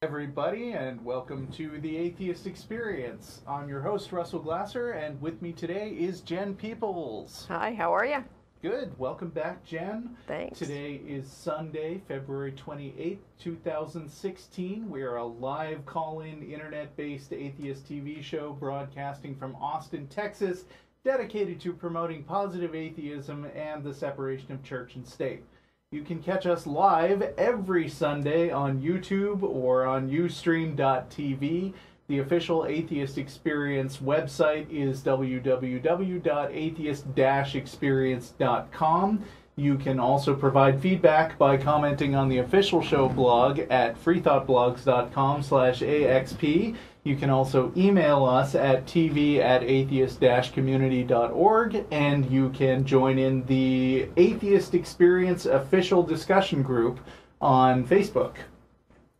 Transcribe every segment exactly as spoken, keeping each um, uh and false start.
Everybody, and welcome to the Atheist Experience. I'm your host, Russell Glasser, and with me today is Jen Peeples. Hi, how are you? Good. Welcome back, Jen. Thanks. Today is Sunday, February twenty-eighth, two thousand sixteen. We are a live call-in, internet-based atheist T V show broadcasting from Austin, Texas, dedicated to promoting positive atheism and the separation of church and state. You can catch us live every Sunday on YouTube or on ustream dot T V. The official Atheist Experience website is w w w dot atheist dash experience dot com. You can also provide feedback by commenting on the official show blog at free thought blogs dot com slash A X P. You can also email us at T V at atheist dash community dot org, and you can join in the Atheist Experience official discussion group on Facebook.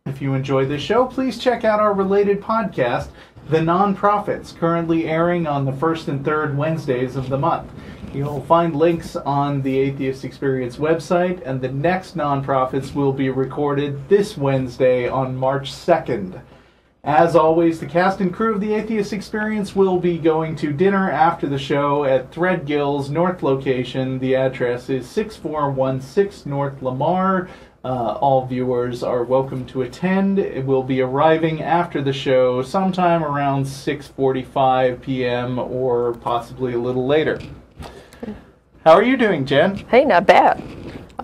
If you enjoy this show, please check out our related podcast, The Nonprofits, currently airing on the first and third Wednesdays of the month. You'll find links on the Atheist Experience website, and the next Nonprofits will be recorded this Wednesday on March second. As always, the cast and crew of the Atheist Experience will be going to dinner after the show at Threadgill's North location. The address is six four one six North Lamar. Uh, all viewers are welcome to attend. It will be arriving after the show sometime around six forty-five P M or possibly a little later. How are you doing, Jen? Hey, not bad.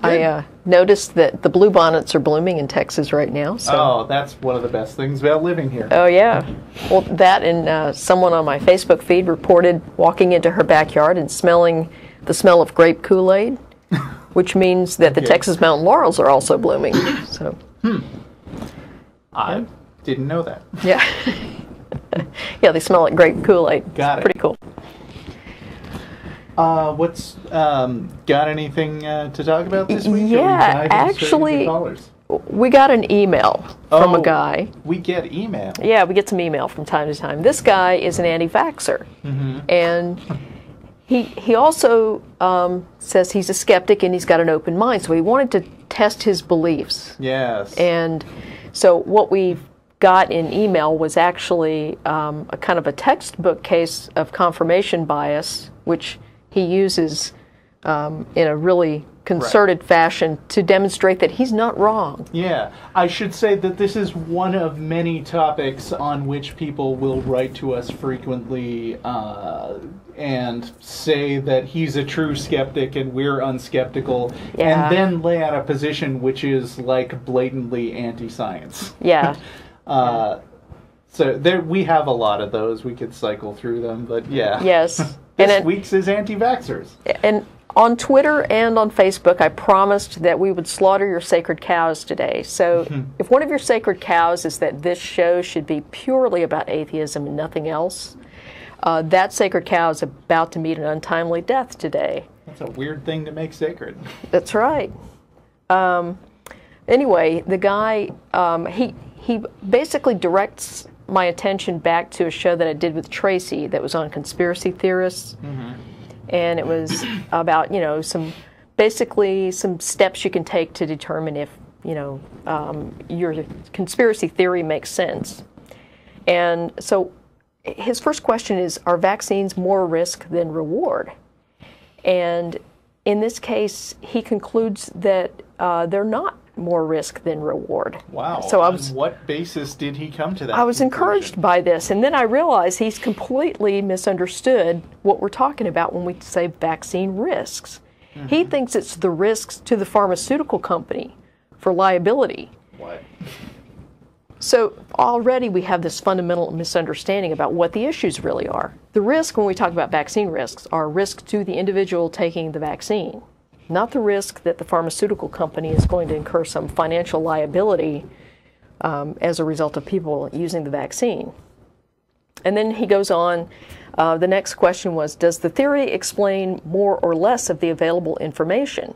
I uh, noticed that the Blue Bonnets are blooming in Texas right now. So. Oh, that's one of the best things about living here. Oh, yeah. Well, that and uh, someone on my Facebook feed reported walking into her backyard and smelling the smell of grape Kool-Aid, which means that okay. the Texas mountain laurels are also blooming. So, hmm. I yeah. didn't know that. Yeah. Yeah, they smell like grape Kool-Aid. Got it. Pretty cool. Uh, what's um, got anything uh, to talk about this week? Yeah, actually, we got an email from oh, a guy. We get email. Yeah, we get some email from time to time. This guy is an anti-vaxxer, mm-hmm. and he he also um, says he's a skeptic and he's got an open mind. So he wanted to test his beliefs. Yes. And so what we've got in email was actually um, a kind of a textbook case of confirmation bias, which he uses um, in a really concerted right. fashion to demonstrate that he's not wrong. Yeah. I should say that this is one of many topics on which people will write to us frequently uh, and say that he's a true skeptic and we're unskeptical, yeah. and then lay out a position which is like blatantly anti-science. Yeah. uh, yeah. So there, we have a lot of those. We could cycle through them, but yeah. Yes. This and it, week's is anti-vaxxers. And on Twitter and on Facebook, I promised that we would slaughter your sacred cows today. So if one of your sacred cows is that this show should be purely about atheism and nothing else, uh, that sacred cow is about to meet an untimely death today. That's a weird thing to make sacred. That's right. Um, anyway, the guy, um, he, he basically directs my attention back to a show that I did with Tracy that was on conspiracy theorists. Mm-hmm. And it was about, you know, some basically some steps you can take to determine if, you know, um, your conspiracy theory makes sense. And so his first question is, are vaccines more risk than reward? And in this case, he concludes that uh, they're not more risk than reward. Wow. So I was, on what basis did he come to that? I was encouraged by this, and then I realized he's completely misunderstood what we're talking about when we say vaccine risks. Mm-hmm. He thinks it's the risks to the pharmaceutical company for liability. What? So already we have this fundamental misunderstanding about what the issues really are. The risk when we talk about vaccine risks are risk to the individual taking the vaccine, not the risk that the pharmaceutical company is going to incur some financial liability um, as a result of people using the vaccine. And then he goes on, uh, the next question was, does the theory explain more or less of the available information?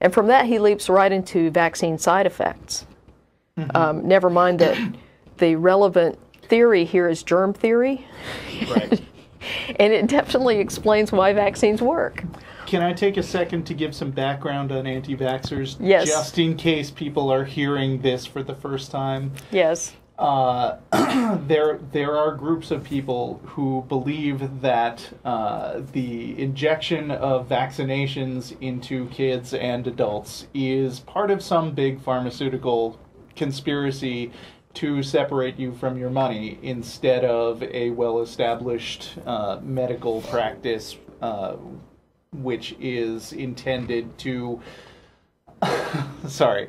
And from that he leaps right into vaccine side effects. Mm-hmm. Um, never mind that the relevant theory here is germ theory, right. and it definitely explains why vaccines work. Can I take a second to give some background on anti-vaxxers? Yes. Just in case people are hearing this for the first time. Yes. Uh, there, there are groups of people who believe that uh, the injection of vaccinations into kids and adults is part of some big pharmaceutical conspiracy to separate you from your money instead of a well-established uh, medical practice uh, which is intended to... sorry...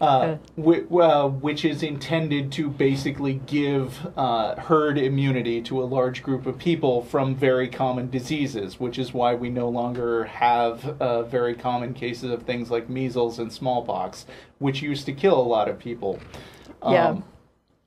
Uh, w uh, which is intended to basically give uh, herd immunity to a large group of people from very common diseases, which is why we no longer have uh, very common cases of things like measles and smallpox, which used to kill a lot of people. Um, yeah.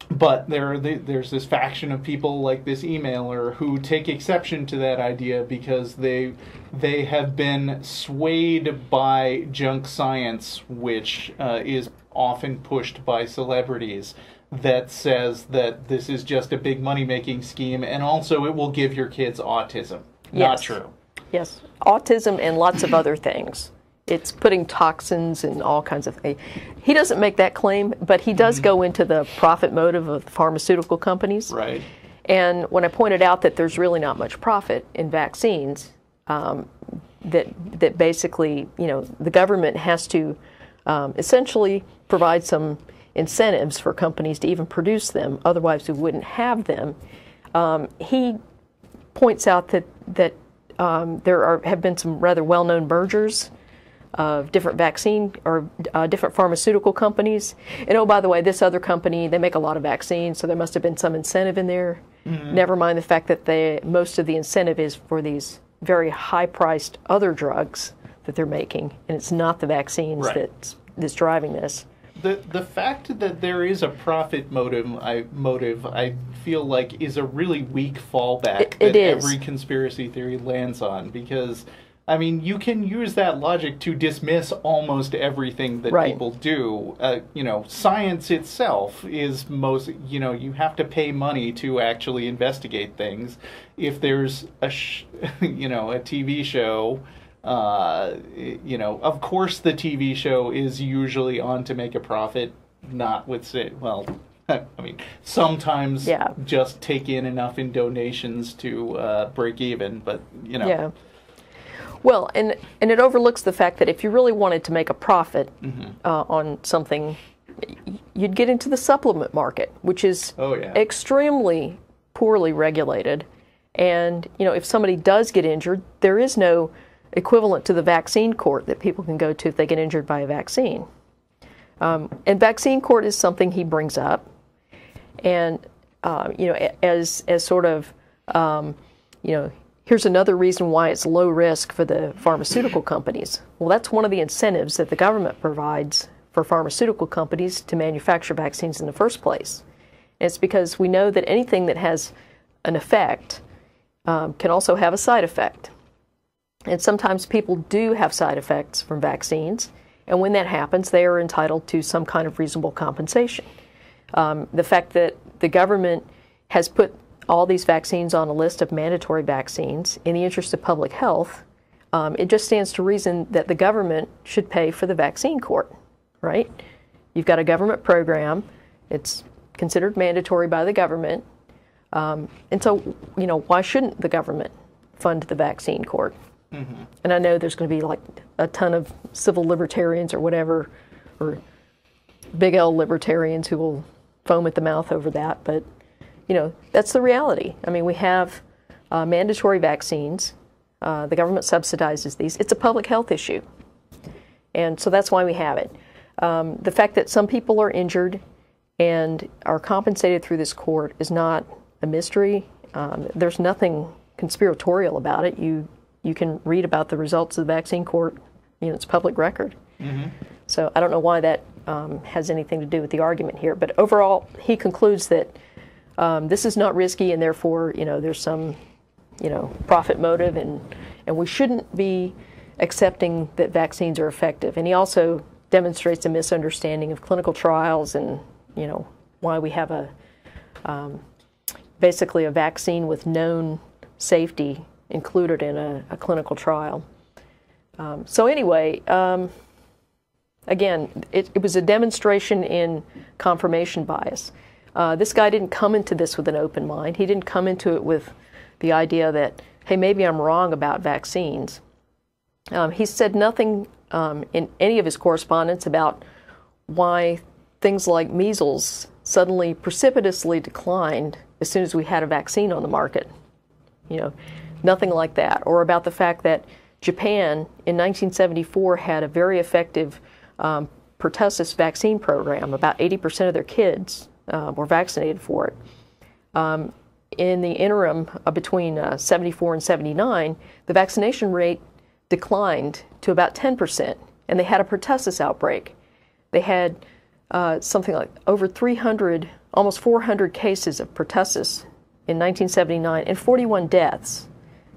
But there are the, there's this faction of people like this emailer who take exception to that idea because they they have been swayed by junk science, which uh, is often pushed by celebrities, that says that this is just a big money-making scheme, and also it will give your kids autism. Yes. Not true. Yes, autism and lots of other things. It's putting toxins and all kinds of things. He doesn't make that claim, but he does mm-hmm. go into the profit motive of pharmaceutical companies. Right. And when I pointed out that there's really not much profit in vaccines, um, that that basically, you know, the government has to um, essentially provide some incentives for companies to even produce them. Otherwise, we wouldn't have them. Um, he points out that that um, there are have been some rather well-known mergers of different vaccine or uh, different pharmaceutical companies. And oh, by the way, this other company, they make a lot of vaccines, so there must have been some incentive in there. Mm-hmm. Never mind the fact that they, most of the incentive is for these very high-priced other drugs that they're making, and it's not the vaccines right. that's, that's driving this. The, the fact that there is a profit motive, I, motive, I feel like, is a really weak fallback it, it that is. every conspiracy theory lands on, because... I mean, you can use that logic to dismiss almost everything that right. people do. Uh, you know, science itself is most, you know, you have to pay money to actually investigate things. If there's a, sh you know, a T V show, uh, you know, of course the T V show is usually on to make a profit, not with, say, well, I mean, sometimes yeah. just take in enough in donations to uh, break even, but, you know. Yeah. Well, and, and it overlooks the fact that if you really wanted to make a profit mm-hmm. uh, on something, you'd get into the supplement market, which is oh, yeah. extremely poorly regulated. And, you know, if somebody does get injured, there is no equivalent to the vaccine court that people can go to if they get injured by a vaccine. Um, and vaccine court is something he brings up. And, uh, you know, as, as sort of, um, you know, here's another reason why it's low risk for the pharmaceutical companies. Well, that's one of the incentives that the government provides for pharmaceutical companies to manufacture vaccines in the first place. And it's because we know that anything that has an effect um, can also have a side effect. And sometimes people do have side effects from vaccines, and when that happens, they are entitled to some kind of reasonable compensation. Um, the fact that the government has put all these vaccines on a list of mandatory vaccines in the interest of public health, um, it just stands to reason that the government should pay for the vaccine court, right? You've got a government program, it's considered mandatory by the government, um, and so, you know, why shouldn't the government fund the vaccine court? Mm-hmm. And I know there's going to be like a ton of civil libertarians or whatever, or big L libertarians who will foam at the mouth over that, but you know, that's the reality. I mean, we have uh, mandatory vaccines. Uh, the government subsidizes these. It's a public health issue. And so that's why we have it. Um, the fact that some people are injured and are compensated through this court is not a mystery. Um, there's nothing conspiratorial about it. You, you can read about the results of the vaccine court. You know, it's public record. Mm-hmm. So I don't know why that um, has anything to do with the argument here. But overall, he concludes that Um, this is not risky, and therefore, you know, there's some, you know, profit motive, and, and we shouldn't be accepting that vaccines are effective. And he also demonstrates a misunderstanding of clinical trials and, you know, why we have a, um, basically a vaccine with known safety included in a, a clinical trial. Um, so anyway, um, again, it, it was a demonstration in confirmation bias. Uh, this guy didn't come into this with an open mind. He didn't come into it with the idea that, hey, maybe I'm wrong about vaccines. Um, he said nothing um, in any of his correspondence about why things like measles suddenly precipitously declined as soon as we had a vaccine on the market. You know, nothing like that. Or about the fact that Japan in nineteen seventy-four had a very effective um, pertussis vaccine program. About eighty percent of their kids uh, were vaccinated for it. Um, in the interim uh, between uh, seventy-four and seventy-nine, the vaccination rate declined to about ten percent, and they had a pertussis outbreak. They had uh, something like over three hundred, almost four hundred cases of pertussis in nineteen seventy-nine, and forty-one deaths,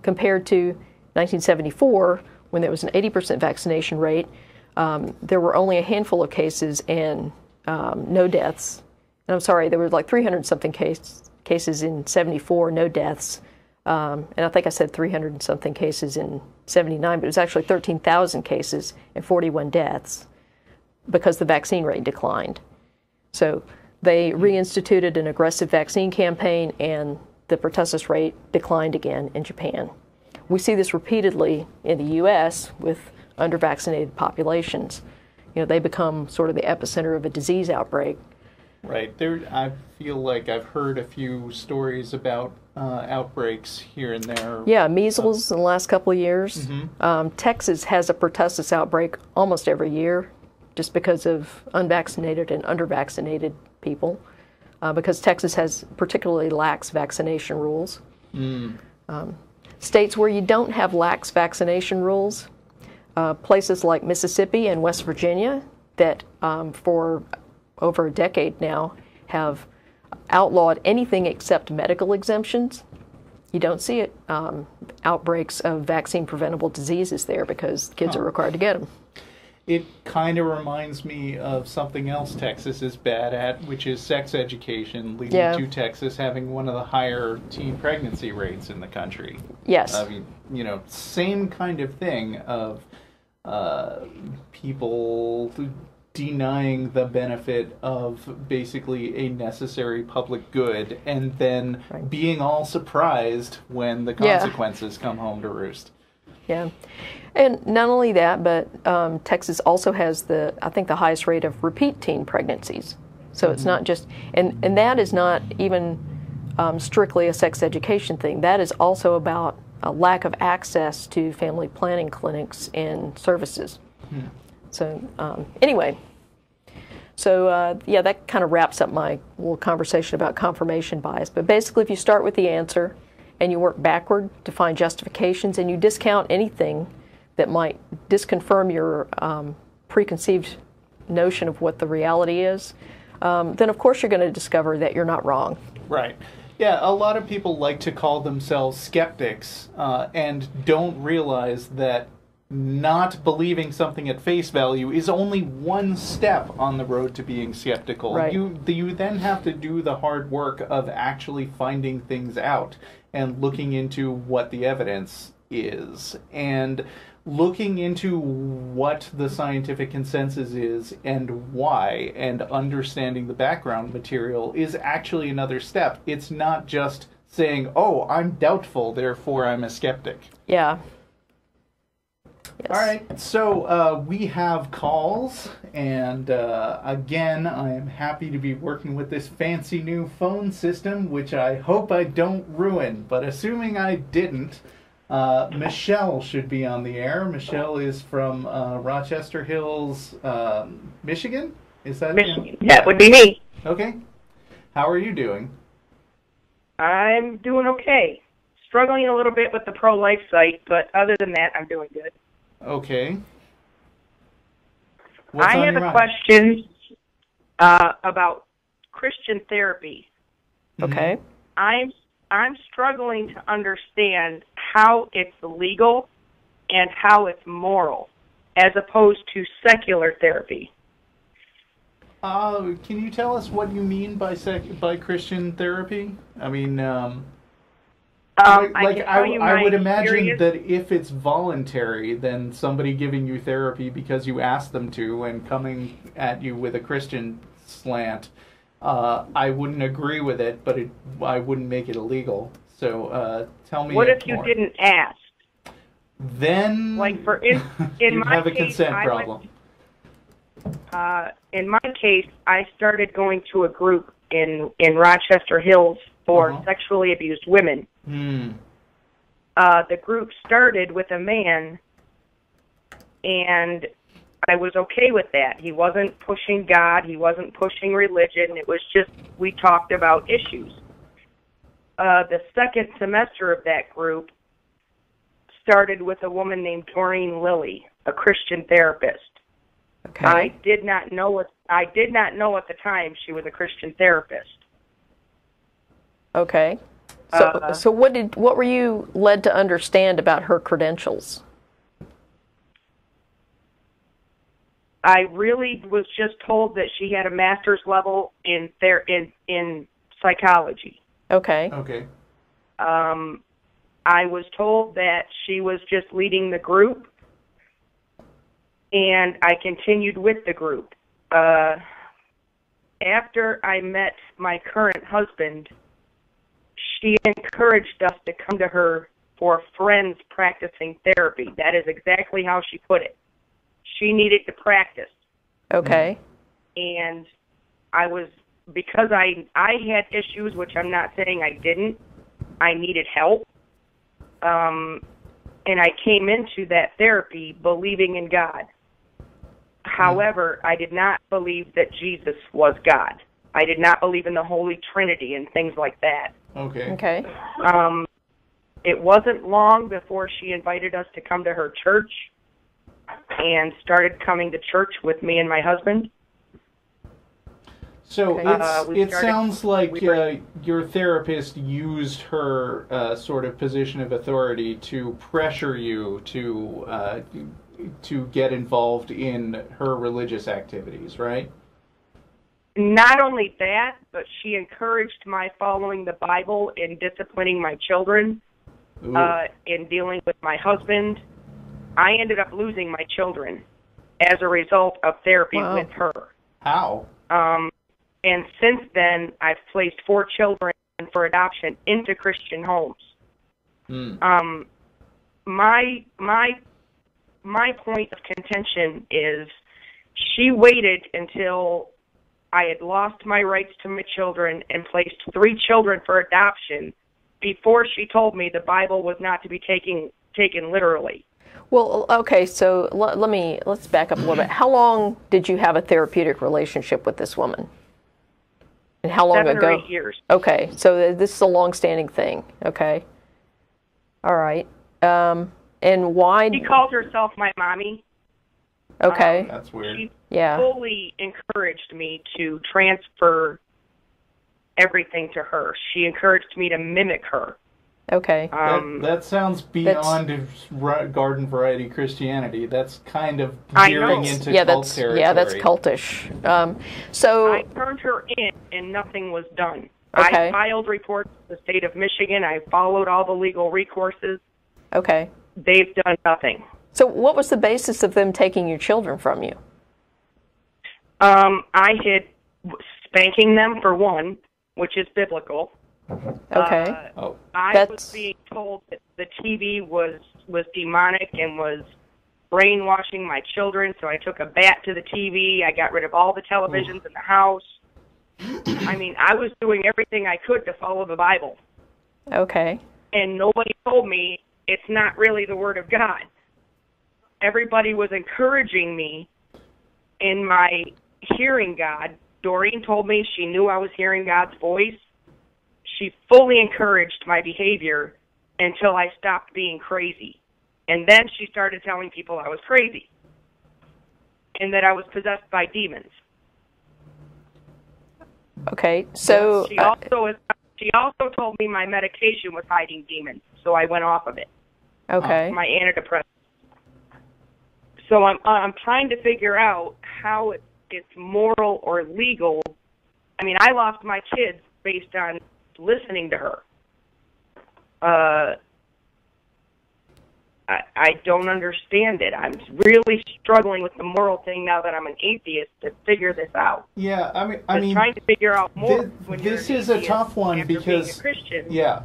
compared to nineteen seventy-four, when there was an eighty percent vaccination rate. Um, there were only a handful of cases and um, no deaths. And I'm sorry, there were like three hundred something case, cases in seventy-four, no deaths. Um, and I think I said three hundred and something cases in seventy-nine, but it was actually thirteen thousand cases and forty-one deaths, because the vaccine rate declined. So they reinstituted an aggressive vaccine campaign, and the pertussis rate declined again in Japan. We see this repeatedly in the U S with under-vaccinated populations. You know, they become sort of the epicenter of a disease outbreak. Right. There, I feel like I've heard a few stories about uh, outbreaks here and there. Yeah, measles um, in the last couple of years. Mm-hmm. um, Texas has a pertussis outbreak almost every year, just because of unvaccinated and under-vaccinated people, uh, because Texas has particularly lax vaccination rules. Mm. Um, states where you don't have lax vaccination rules, uh, places like Mississippi and West Virginia that um, for over a decade now have outlawed anything except medical exemptions. You don't see it, um, outbreaks of vaccine-preventable diseases there, because kids oh. are required to get them. It kind of reminds me of something else Texas is bad at, which is sex education, leading yeah. to Texas having one of the higher teen pregnancy rates in the country. Yes. I mean, you know, same kind of thing of uh, people denying the benefit of basically a necessary public good, and then right. being all surprised when the consequences yeah. come home to roost. Yeah. And not only that, but um, Texas also has the, I think, the highest rate of repeat teen pregnancies. So mm-hmm. it's not just, and, and that is not even um, strictly a sex education thing. That is also about a lack of access to family planning clinics and services. Mm-hmm. So um, anyway, so uh, yeah, that kind of wraps up my little conversation about confirmation bias. But basically, if you start with the answer and you work backward to find justifications, and you discount anything that might disconfirm your um, preconceived notion of what the reality is, um, then of course you're going to discover that you're not wrong. Right. Yeah, a lot of people like to call themselves skeptics uh, and don't realize that not believing something at face value is only one step on the road to being skeptical. Right. You, you then have to do the hard work of actually finding things out and looking into what the evidence is, and looking into what the scientific consensus is and why, and understanding the background material is actually another step. It's not just saying, oh, I'm doubtful, therefore I'm a skeptic. Yeah. Yes. All right, so uh, we have calls, and uh, again, I am happy to be working with this fancy new phone system, which I hope I don't ruin, but assuming I didn't, Uh, Michelle should be on the air. Michelle is from uh, Rochester Hills, uh, Michigan? Is that Michigan? Yeah. That would be me. Okay. How are you doing? I'm doing okay. Struggling a little bit with the pro-life site, but other than that, I'm doing good. Okay. What's I have a mind? question uh, about Christian therapy. Okay. Mm-hmm. I'm I'm struggling to understand how it's legal and how it's moral, as opposed to secular therapy. Uh, can you tell us what you mean by sec by Christian therapy? I mean, um, Um, like, I, I, I would imagine that if it's voluntary, then somebody giving you therapy because you asked them to and coming at you with a Christian slant, uh, I wouldn't agree with it, but it, I wouldn't make it illegal. So uh, tell me. What if you more. didn't ask? Then like for in, in you my have a case, consent I problem. Went, uh, in my case, I started going to a group in, in Rochester Hills for uh-huh. sexually abused women. Mm. Uh, the group started with a man, and I was okay with that. He wasn't pushing God. He wasn't pushing religion. It was just we talked about issues. Uh, the second semester of that group started with a woman named Doreen Lilly, a Christian therapist. Okay. I did not know. I did not know at the time she was a Christian therapist. Okay. So, uh, so what did what were you led to understand about her credentials? I really was just told that she had a master's level in ther in in psychology. Okay. Okay. Um, I was told that she was just leading the group, and I continued with the group. Uh, after I met my current husband, she encouraged us to come to her for friends practicing therapy. That is exactly how she put it. She needed to practice. Okay. And I was, because I, I had issues, which I'm not saying I didn't, I needed help. Um, and I came into that therapy believing in God. However, I did not believe that Jesus was God. I did not believe in the Holy Trinity and things like that. Okay. Okay. Um, it wasn't long before she invited us to come to her church and started coming to church with me and my husband. So okay. it's, uh, it started, sounds like we were, uh, your therapist used her uh, sort of position of authority to pressure you to uh, to get involved in her religious activities, right? Not only that, but she encouraged my following the Bible and disciplining my children uh, in dealing with my husband. I ended up losing my children as a result of therapy wow. with her. How? Um, and since then, I've placed four children for adoption into Christian homes. Mm. Um, my, my, my point of contention is she waited until I had lost my rights to my children and placed three children for adoption before she told me the Bible was not to be taken taken literally. Well, okay, so l let me let's back up a little bit. How long did you have a therapeutic relationship with this woman? And how long Seven ago? Or eight years. Okay, so this is a long-standing thing. Okay, all right. Um, and why? She called herself my mommy. Okay. Um, That's weird. She yeah. fully encouraged me to transfer everything to her. She encouraged me to mimic her. Okay. Um, that, that sounds beyond garden variety Christianity. That's kind of veering into yeah, cult that's, territory. Yeah, that's cultish. Um, so I turned her in, and nothing was done. Okay. I filed reports to the state of Michigan. I followed all the legal recourses. Okay. They've done nothing. So what was the basis of them taking your children from you? Um, I had spanking them, for one, which is biblical. Okay. Uh, oh. I That's... was being told that the T V was, was demonic and was brainwashing my children, so I took a bat to the T V. I got rid of all the televisions Ooh. in the house. I mean, I was doing everything I could to follow the Bible. Okay. And nobody told me it's not really the Word of God. Everybody was encouraging me in my hearing God. Doreen told me she knew I was hearing God's voice. She fully encouraged my behavior until I stopped being crazy. And then she started telling people I was crazy and that I was possessed by demons. Okay, so... She also, she also told me my medication was hiding demons, so I went off of it. Okay. My antidepressant. So I'm, I'm trying to figure out how it, it's moral or legal. I mean, I lost my kids based on listening to her. uh, I, I don't understand it. I'm really struggling with the moral thing now that I'm an atheist to figure this out. Yeah, I mean, I mean, trying to figure out more. This, when you're this an is a tough one because being a Christian. Yeah.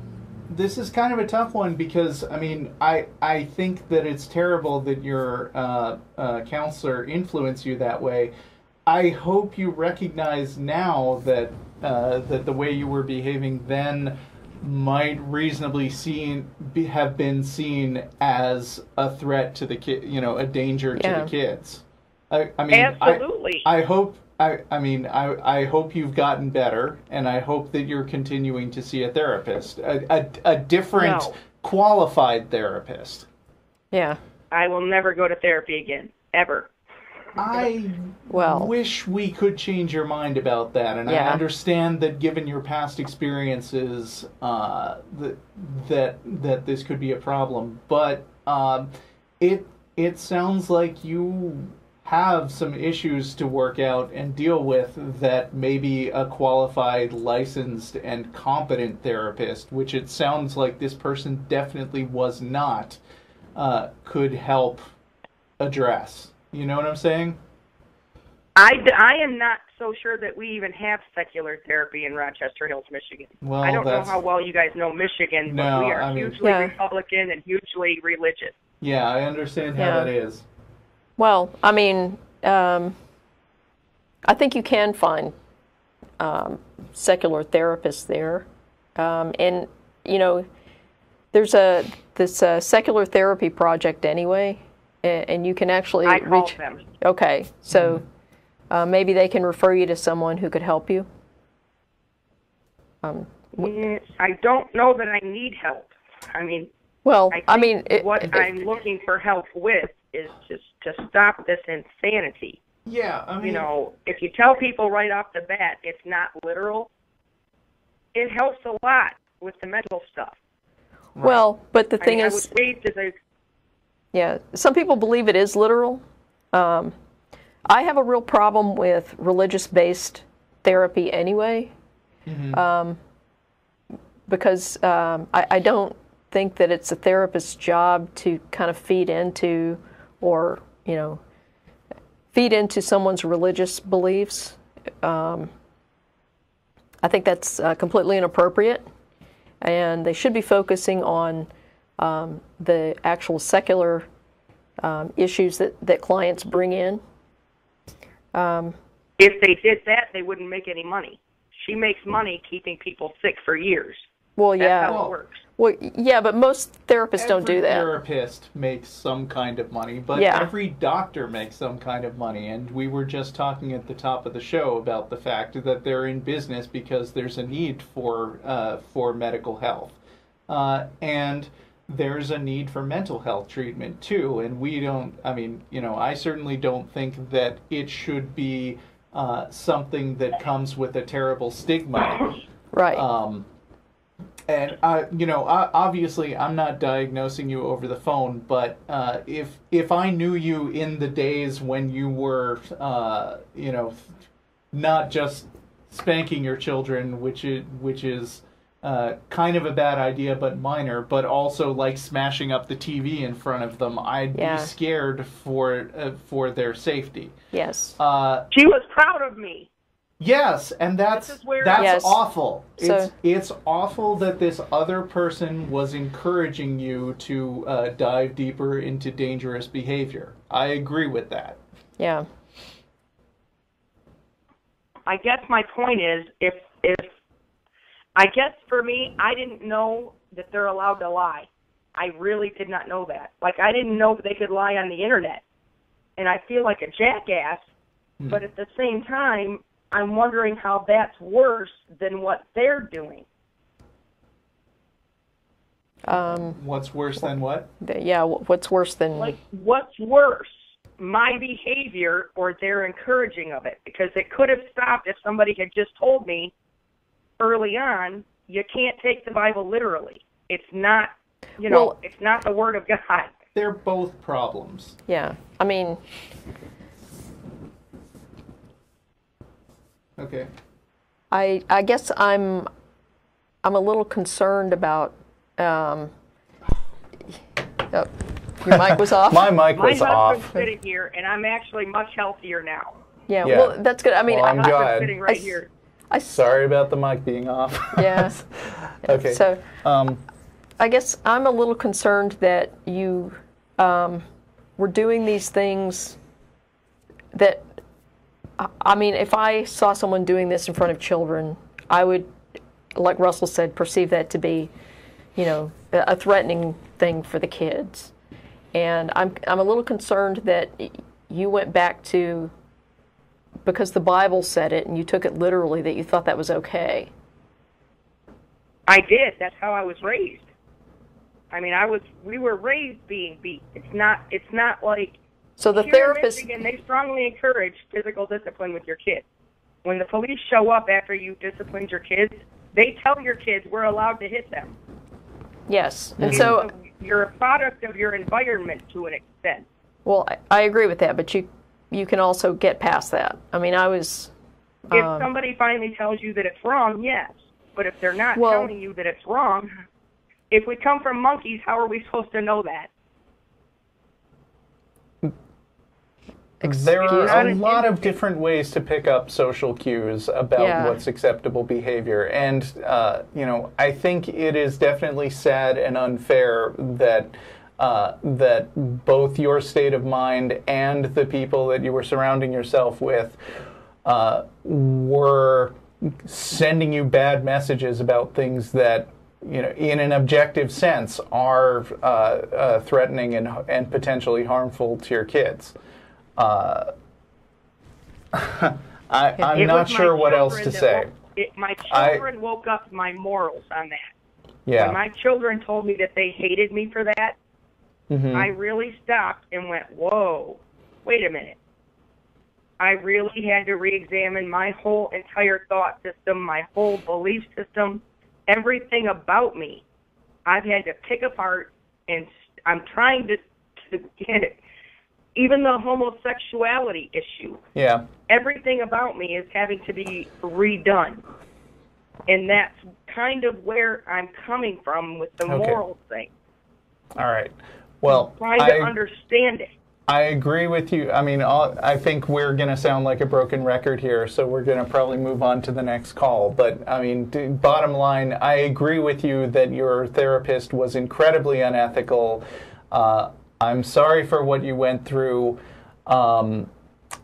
This is kind of a tough one because, I mean, I, I think that it's terrible that your uh, uh, counselor influenced you that way. I hope you recognize now that uh, that the way you were behaving then might reasonably seen, be, have been seen as a threat to the kid, you know, a danger yeah. to the kids. I, I mean, absolutely. I, I hope. I, I mean, I, I hope you've gotten better, and I hope that you're continuing to see a therapist, a, a, a different no. qualified therapist. Yeah. I will never go to therapy again, ever. I well, wish we could change your mind about that, and yeah. I understand that given your past experiences uh, that, that, that this could be a problem, but um, it, it sounds like you have some issues to work out and deal with that maybe a qualified, licensed, and competent therapist, which it sounds like this person definitely was not, uh, could help address. You know what I'm saying? I, I am not so sure that we even have secular therapy in Rochester Hills, Michigan. Well, I don't that's... know how well you guys know Michigan, no, but we are I mean, hugely yeah. Republican and hugely religious. Yeah, I understand how yeah. that is. Well, I mean, um, I think you can find um, secular therapists there, um, and you know, there's a this uh, secular therapy project anyway, and, and you can actually I called reach. Them. Okay, so mm-hmm. uh, maybe they can refer you to someone who could help you. Um, I don't know that I need help. I mean, well, I, I mean, it, what it, I'm looking for help with is just to stop this insanity. Yeah, I mean, you know, if you tell people right off the bat it's not literal, it helps a lot with the mental stuff. Right. Well, but the thing I mean, is, I was raised as a, yeah, some people believe it is literal. Um, I have a real problem with religious-based therapy anyway, mm-hmm. um, because um, I, I don't think that it's a therapist's job to kind of feed into or, you know, feed into someone's religious beliefs. Um, I think that's uh, completely inappropriate, and they should be focusing on um, the actual secular um, issues that, that clients bring in. Um, if they did that, they wouldn't make any money. She makes money keeping people sick for years. Well, that's yeah. how it works. Well, yeah, but most therapists every don't do that. Every therapist makes some kind of money, but yeah. every doctor makes some kind of money. And we were just talking at the top of the show about the fact that they're in business because there's a need for uh, for medical health, uh, and there's a need for mental health treatment too. And we don't. I mean, you know, I certainly don't think that it should be uh, something that comes with a terrible stigma. Right. Um, And, I, you know, obviously I'm not diagnosing you over the phone, but uh, if if I knew you in the days when you were, uh, you know, not just spanking your children, which is, which is uh, kind of a bad idea but minor, but also like smashing up the T V in front of them, I'd yeah. be scared for, uh, for their safety. Yes. Uh, she was proud of me. Yes, and that's that's yes. awful. So, it's it's awful that this other person was encouraging you to uh, dive deeper into dangerous behavior. I agree with that. Yeah. I guess my point is, if if I guess for me, I didn't know that they're allowed to lie. I really did not know that. Like, I didn't know they could lie on the internet, and I feel like a jackass. Hmm. But at the same time, I'm wondering how that's worse than what they're doing. Um, what's worse than what? Yeah, what's worse than... Like, what's worse, my behavior or their encouraging of it? Because it could have stopped if somebody had just told me early on, you can't take the Bible literally. It's not, you know, well, it's not the Word of God. They're both problems. Yeah, I mean... Okay. I I guess I'm I'm a little concerned about Um, oh, your mic was off? My mic was off. My husband's sitting here, and I'm actually much healthier now. Yeah, yeah. Well, that's good. I mean, well, I'm glad. sitting right I, here. I, Sorry about the mic being off. Yeah. Okay. So, um, I guess I'm a little concerned that you um, were doing these things that, I mean, if I saw someone doing this in front of children, I would, like Russell said, perceive that to be, you know, a threatening thing for the kids. And I'm, I'm a little concerned that you went back to, because the Bible said it and you took it literally, that you thought that was okay. I did. That's how I was raised. I mean, I was, we were raised being beat. It's not, it's not like, so the therapist, in Michigan, they strongly encourage physical discipline with your kids. When the police show up after you've disciplined your kids, they tell your kids we're allowed to hit them. Yes. And mm-hmm. so you're a product of your environment to an extent. Well, I, I agree with that, but you you can also get past that. I mean, I was... If um, somebody finally tells you that it's wrong, yes. But if they're not well, telling you that it's wrong, if we come from monkeys, how are we supposed to know that? Excuse there are a lot of different ways to pick up social cues about yeah. what's acceptable behavior. And, uh, you know, I think it is definitely sad and unfair that uh, that both your state of mind and the people that you were surrounding yourself with uh, were sending you bad messages about things that, you know, in an objective sense are uh, uh, threatening and, and potentially harmful to your kids. Uh, I, I'm it not sure what else to say. Woke, it, my children I, woke up my morals on that. Yeah. When my children told me that they hated me for that, mm-hmm. I really stopped and went, whoa, wait a minute. I really had to re-examine my whole entire thought system, my whole belief system, everything about me. I've had to pick apart, and I'm trying to, to get it. Even the homosexuality issue. Yeah. Everything about me is having to be redone. And that's kind of where I'm coming from with the okay. moral thing. All right. Well, I'm trying I, to understand it. I agree with you. I mean, I'll, I think we're going to sound like a broken record here, so we're going to probably move on to the next call. But, I mean, d bottom line, I agree with you that your therapist was incredibly unethical. Uh, I'm sorry for what you went through. Um,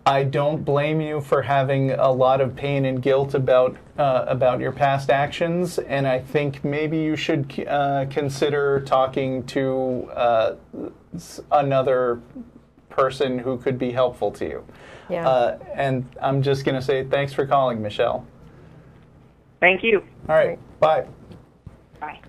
I don't blame you for having a lot of pain and guilt about uh, about your past actions, and I think maybe you should uh, consider talking to uh, another person who could be helpful to you. Yeah. Uh, and I'm just going to say thanks for calling, Michelle. Thank you. All right. Bye. Bye.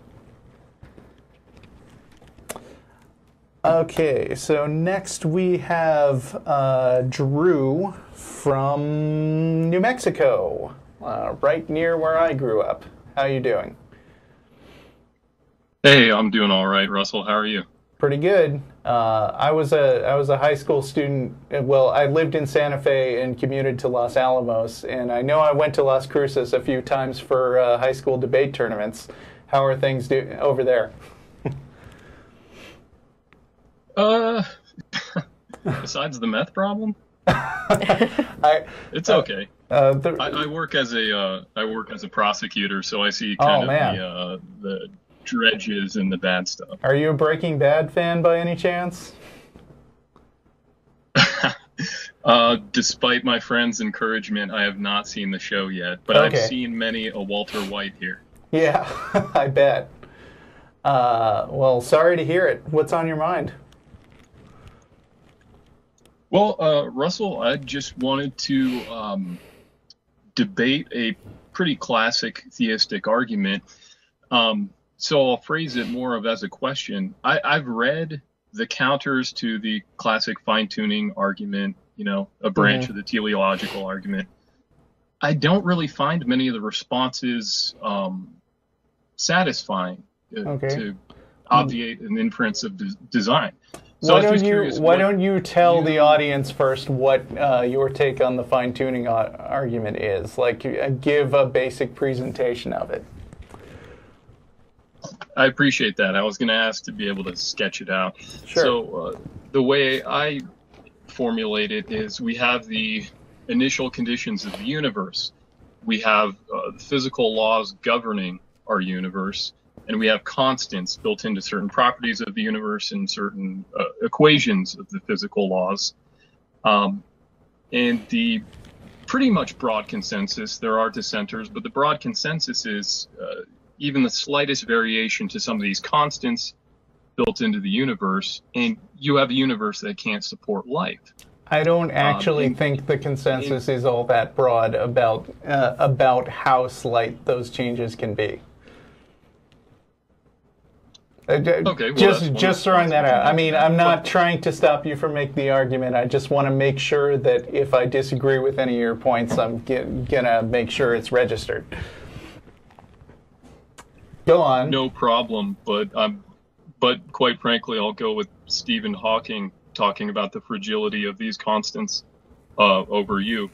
Okay, so next we have uh, Drew from New Mexico, uh, right near where I grew up. How are you doing? Hey, I'm doing all right, Russell. How are you? Pretty good. Uh, I was a I was a high school student. Well, I lived in Santa Fe and commuted to Los Alamos, and I know I went to Las Cruces a few times for uh, high school debate tournaments. How are things do over there? Uh, besides the meth problem, I, it's okay. Uh, uh, the, I, I work as a uh, I work as a prosecutor, so I see kind oh, of man. the uh, the dredges and the bad stuff. Are you a Breaking Bad fan by any chance? uh, despite my friends' encouragement, I have not seen the show yet, but okay. I've seen many a Walter White here. Yeah, I bet. Uh, well, sorry to hear it. What's on your mind? Well, uh, Russell, I just wanted to um, debate a pretty classic theistic argument. Um, so I'll phrase it more of as a question. I, I've read the counters to the classic fine-tuning argument, you know, a branch mm-hmm. of the teleological argument. I don't really find many of the responses um, satisfying uh, okay. to obviate an inference of de design. So why don't, you, curious, why don't you tell you, the audience first what uh, your take on the fine-tuning argument is? Like, give a basic presentation of it. I appreciate that. I was going to ask to be able to sketch it out. Sure. So uh, the way I formulate it is we have the initial conditions of the universe. We have uh, physical laws governing our universe, and we have constants built into certain properties of the universe and certain uh, equations of the physical laws. Um, and the pretty much broad consensus, there are dissenters, but the broad consensus is uh, even the slightest variation to some of these constants built into the universe, and you have a universe that can't support life. I don't actually um, and, think the consensus and, is all that broad about uh, about how slight those changes can be. Okay, well, just just throwing that out. I mean, I'm not trying to stop you from making the argument. I just want to make sure that if I disagree with any of your points, I'm get, gonna make sure it's registered. Go on. No problem, but I'm, but quite frankly, I'll go with Stephen Hawking talking about the fragility of these constants uh, over you,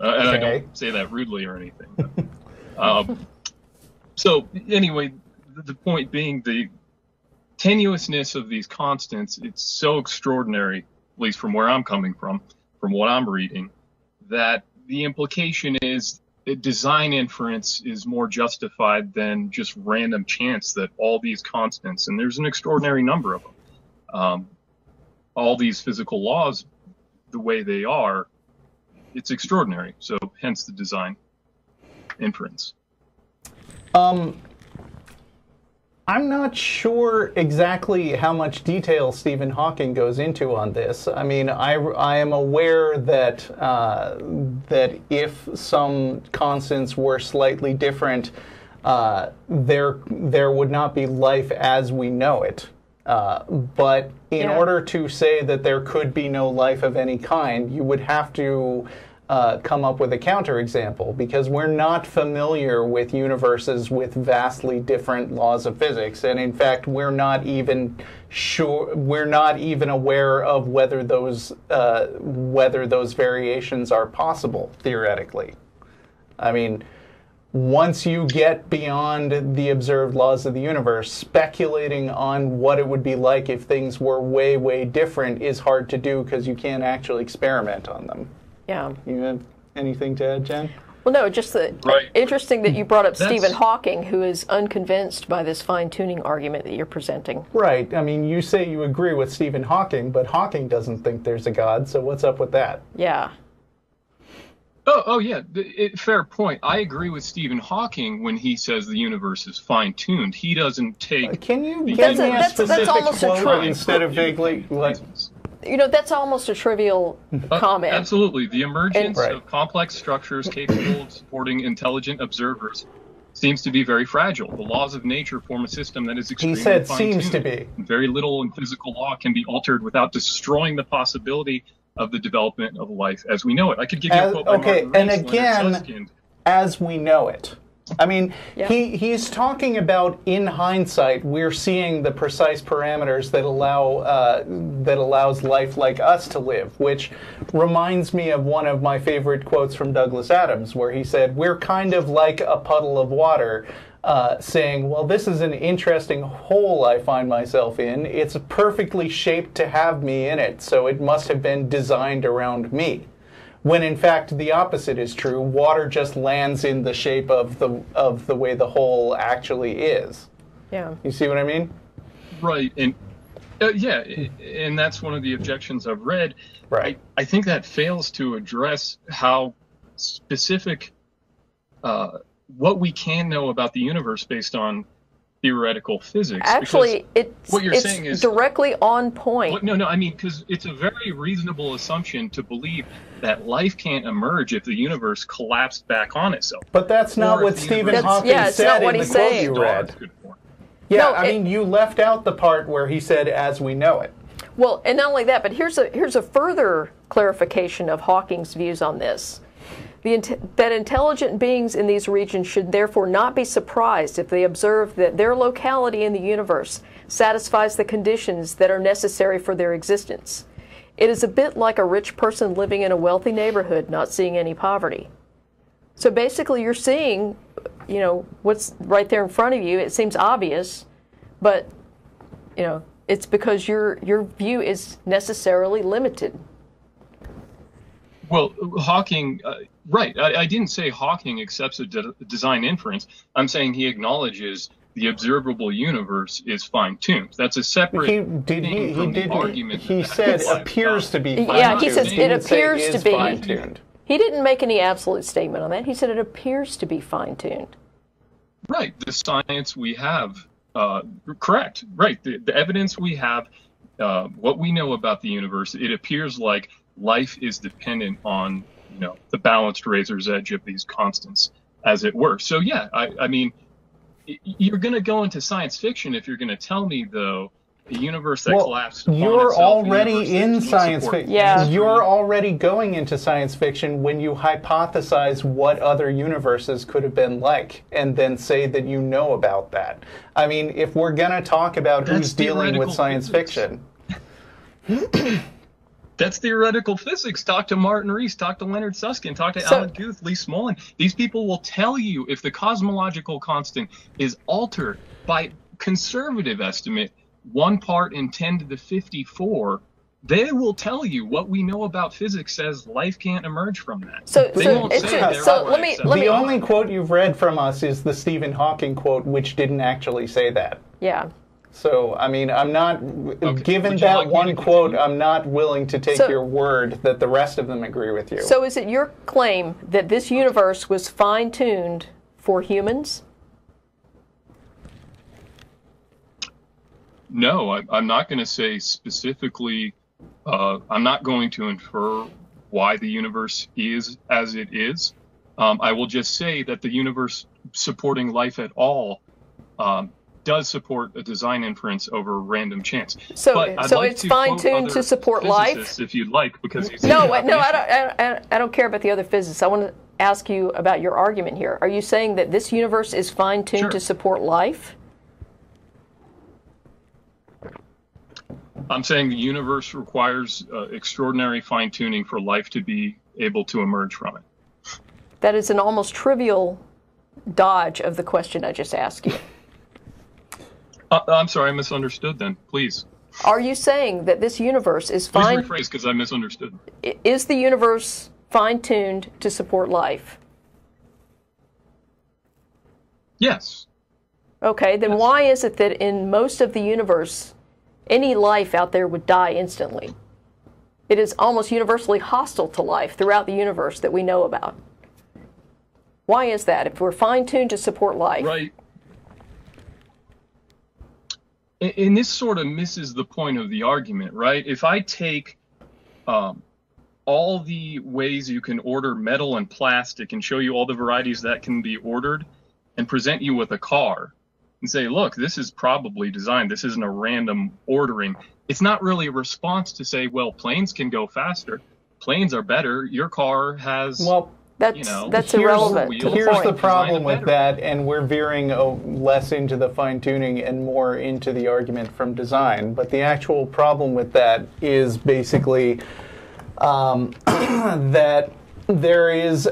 uh, and okay. I don't say that rudely or anything. But, um, so anyway, the point being the tenuousness of these constants, it's so extraordinary, at least from where I'm coming from, from what I'm reading, that the implication is that design inference is more justified than just random chance that all these constants, and there's an extraordinary number of them, um, all these physical laws, the way they are, it's extraordinary. So hence the design inference. Um. I'm not sure exactly how much detail Stephen Hawking goes into on this. I mean, I, I am aware that, uh, that if some constants were slightly different, uh, there, there would not be life as we know it. Uh, but in yeah. order to say that there could be no life of any kind, you would have to Uh, come up with a counterexample, because we're not familiar with universes with vastly different laws of physics, and in fact we're not even sure we're not even aware of whether those uh, whether those variations are possible theoretically. I mean, once you get beyond the observed laws of the universe, speculating on what it would be like if things were way way different is hard to do because you can't actually experiment on them. Yeah. You have anything to add, Jen? Well, no, just the, right. interesting that you brought up That's, Stephen Hawking, who is unconvinced by this fine-tuning argument that you're presenting. Right. I mean, you say you agree with Stephen Hawking, but Hawking doesn't think there's a God, so what's up with that? Yeah. Oh, oh yeah, it, fair point. I agree with Stephen Hawking when he says the universe is fine-tuned. He doesn't take... Uh, can you give me a specific quote instead of vaguely... Like, You know, that's almost a trivial uh, comment. Absolutely. The emergence and, right. of complex structures capable of supporting intelligent observers seems to be very fragile. The laws of nature form a system that is extremely fine-tuned. He said seems to be. Very little in physical law can be altered without destroying the possibility of the development of life as we know it. I could give you as, a quote okay, by Martin Rees, and again, Leonard Susskind. As we know it. I mean, yeah. he, he's talking about, in hindsight, we're seeing the precise parameters that allow uh, that allows life like us to live, which reminds me of one of my favorite quotes from Douglas Adams, where he said, we're kind of like a puddle of water, uh, saying, well, this is an interesting hole I find myself in. It's perfectly shaped to have me in it, so it must have been designed around me. When in fact the opposite is true. Water just lands in the shape of the of the way the hole actually is. Yeah. You see what I mean? Right. And uh, yeah, and that's one of the objections I've read. Right. I, I think that fails to address how specific uh, what we can know about the universe based on theoretical physics. Actually, it's, what you're it's saying is directly on point. What, no, no, I mean, because it's a very reasonable assumption to believe that life can't emerge if the universe collapsed back on itself. But that's not or what Stephen Hawking yeah, said in the quote you read. Yeah, no, I it, mean, you left out the part where he said, as we know it. Well, and not only that, but here's a, here's a further clarification of Hawking's views on this. The, that intelligent beings in these regions should therefore not be surprised if they observe that their locality in the universe satisfies the conditions that are necessary for their existence. It is a bit like a rich person living in a wealthy neighborhood not seeing any poverty. So basically you're seeing, you know, what's right there in front of you. It seems obvious, But, you know, it's because your your view is necessarily limited. Well, Hawking, uh, right. I, I didn't say Hawking accepts a de design inference. I'm saying he acknowledges the observable universe is fine-tuned. That's a separate he, did, thing he, from he the did, argument. He, he said appears to be fine-tuned. Yeah, he says it appears to be fine-tuned. He didn't make any absolute statement on that. He said it appears to be fine-tuned. Right. The science we have, uh, correct. Right. The, the evidence we have, uh, what we know about the universe, it appears like life is dependent on, you know, the balanced razor's edge of these constants, as it were. So, yeah, I, I mean, you're going to go into science fiction if you're going to tell me, though, the universe that well, collapsed upon you're itself, already in science fiction. Yeah. You're already going into science fiction when you hypothesize what other universes could have been like and then say that you know about that. I mean, if we're going to talk about That's who's dealing with science physics. fiction... That's theoretical physics. Talk to Martin Rees, talk to Leonard Susskind, talk to so, Alan Guth, Lee Smolin. These people will tell you if the cosmological constant is altered by conservative estimate, one part in ten to the fifty-four, they will tell you what we know about physics says life can't emerge from that. So, they so, won't it's say just, so let me, let me, the only quote you've read from us is the Stephen Hawking quote, which didn't actually say that. Yeah. So, I mean, I'm not, okay. given that like one quote, I'm not willing to take so, your word that the rest of them agree with you. So is it your claim that this universe was fine-tuned for humans? No, I, I'm not going to say specifically, uh, I'm not going to infer why the universe is as it is. Um, I will just say that the universe supporting life at all um, does support a design inference over random chance. So, so like it's fine-tuned to support life? If you'd like, because you no, I, no, I don't, I, I don't care about the other physicists. I want to ask you about your argument here. Are you saying that this universe is fine-tuned sure. to support life? I'm saying the universe requires uh, extraordinary fine-tuning for life to be able to emerge from it. That is an almost trivial dodge of the question I just asked you. Uh, I'm sorry, I misunderstood then. Please. Are you saying that this universe is fine... Please rephrase, because I misunderstood. Is the universe fine-tuned to support life? Yes. Okay, then yes. why is it that in most of the universe, any life out there would die instantly? It is almost universally hostile to life throughout the universe that we know about. Why is that, if we're fine-tuned to support life? Right. And this sort of misses the point of the argument, right? If I take um, all the ways you can order metal and plastic and show you all the varieties that can be ordered and present you with a car and say, look, this is probably designed. This isn't a random ordering. It's not really a response to say, well, planes can go faster. Planes are better. Your car has... Well That's, you know, that's irrelevant. Here's the, here's the problem with that, and we're veering oh, less into the fine-tuning and more into the argument from design. But the actual problem with that is basically um, that there is...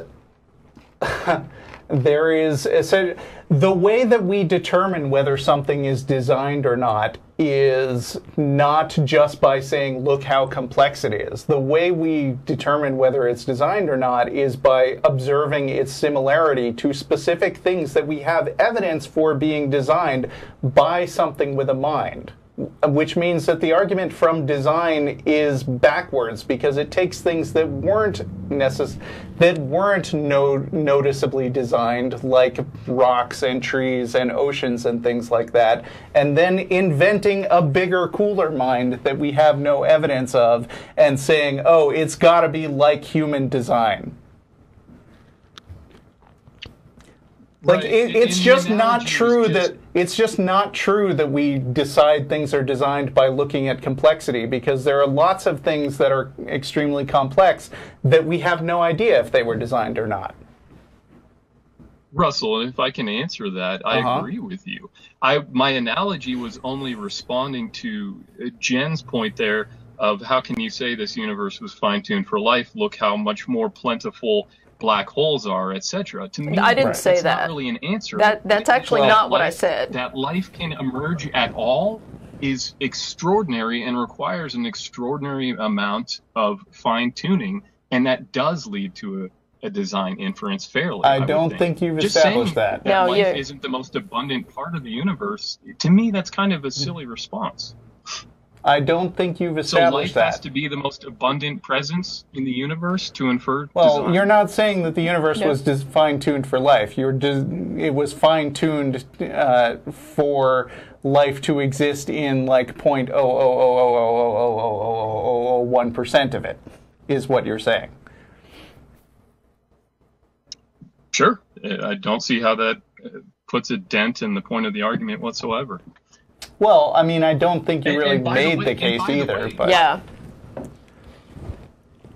there is... So the way that we determine whether something is designed or not is not just by saying, look how complex it is. The way we determine whether it's designed or not is by observing its similarity to specific things that we have evidence for being designed by something with a mind. Which means that the argument from design is backwards because it takes things that weren't necess- that weren't no- noticeably designed, like rocks and trees and oceans and things like that, and then inventing a bigger, cooler mind that we have no evidence of and saying, oh, it's got to be like human design. Like right. it, it's in just not true just... that it's just not true that we decide things are designed by looking at complexity, because there are lots of things that are extremely complex that we have no idea if they were designed or not. Russell, if I can answer that, I uh-huh. agree with you. I my analogy was only responding to Jen's point there of how can you say this universe was fine-tuned for life? Look how much more plentiful black holes are, et cetera. To me, I didn't right. say that. Not really an answer. That that's actually that not life, what I said. That life can emerge at all is extraordinary and requires an extraordinary amount of fine tuning, and that does lead to a, a design inference fairly. I, I don't think. think you've Just established that. that no, life you're... isn't the most abundant part of the universe. To me, that's kind of a silly response. I don't think you've established that. So life that. has to be the most abundant presence in the universe to infer Well, design. You're not saying that the universe no. was fine-tuned for life. You're it was fine-tuned uh, for life to exist in like zero point zero zero zero zero zero zero zero zero zero zero one percent of it, is what you're saying. Sure. I don't see how that puts a dent in the point of the argument whatsoever. Well, I mean, I don't think you really made the case either. But. Yeah.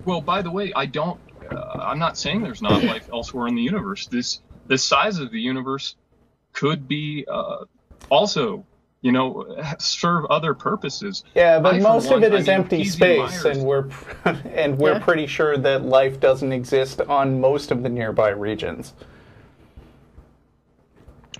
Well, by the way, I don't. Uh, I'm not saying there's not life elsewhere in the universe. This, the size of the universe, could be uh, also, you know, serve other purposes. Yeah, but most of it is empty space, and we're and we're pretty sure that life doesn't exist on most of the nearby regions.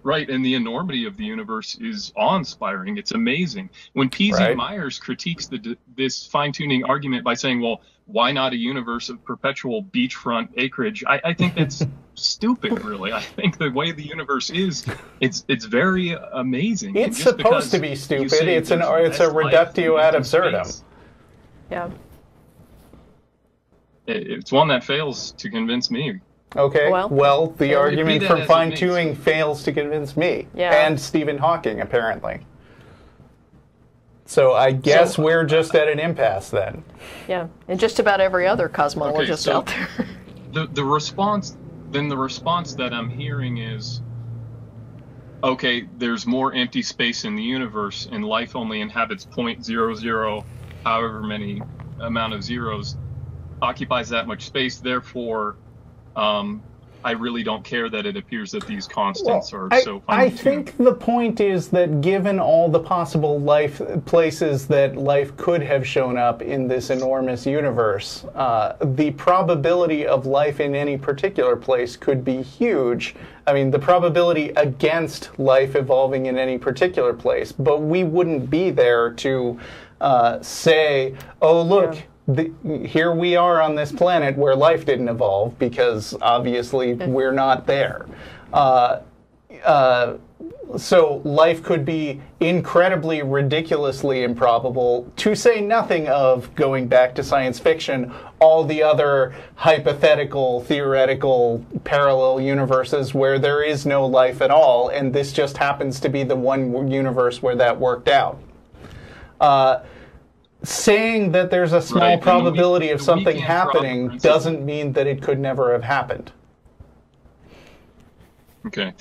Right, and the enormity of the universe is awe-inspiring. It's amazing. When P Z Right. Myers critiques the, this fine-tuning argument by saying, well, why not a universe of perpetual beachfront acreage? I, I think that's stupid, really. I think the way the universe is, it's it's very amazing. It's supposed to be stupid. It's, an, it's a reductio ad absurdum. Space. Yeah. It, it's one that fails to convince me. Okay, well, well the well, argument for fine-tuning fails to convince me, yeah. and Stephen Hawking, apparently. So I guess so, we're just at an impasse then. Yeah, and just about every other cosmologist okay, so out there. the, the response, then the response that I'm hearing is, okay, there's more empty space in the universe, and life only inhabits zero point zero zero, however many amount of zeros, occupies that much space, therefore... Um, I really don't care that it appears that these constants well, are I, so fine. I think the point is that given all the possible life places that life could have shown up in this enormous universe, uh, the probability of life in any particular place could be huge. I mean, the probability against life evolving in any particular place, but we wouldn't be there to uh, say, oh, look, yeah. The, here we are on this planet where life didn't evolve because obviously we're not there. Uh, uh, so life could be incredibly, ridiculously improbable, to say nothing of, going back to science fiction, all the other hypothetical, theoretical, parallel universes where there is no life at all, and this just happens to be the one universe where that worked out. Uh, Saying that there's a small right, probability we, of something happening doesn't mean that it could never have happened. Okay.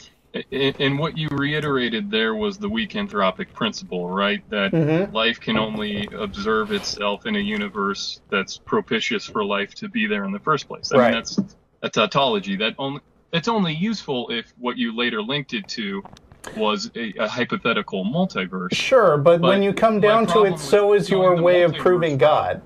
And what you reiterated there was the weak anthropic principle, right? That mm-hmm. life can only observe itself in a universe that's propitious for life to be there in the first place. I right. mean, that's a tautology. That only, that's only useful if what you later linked it to was a, a hypothetical multiverse. Sure, but, but when you come down to it, so is your way of proving God.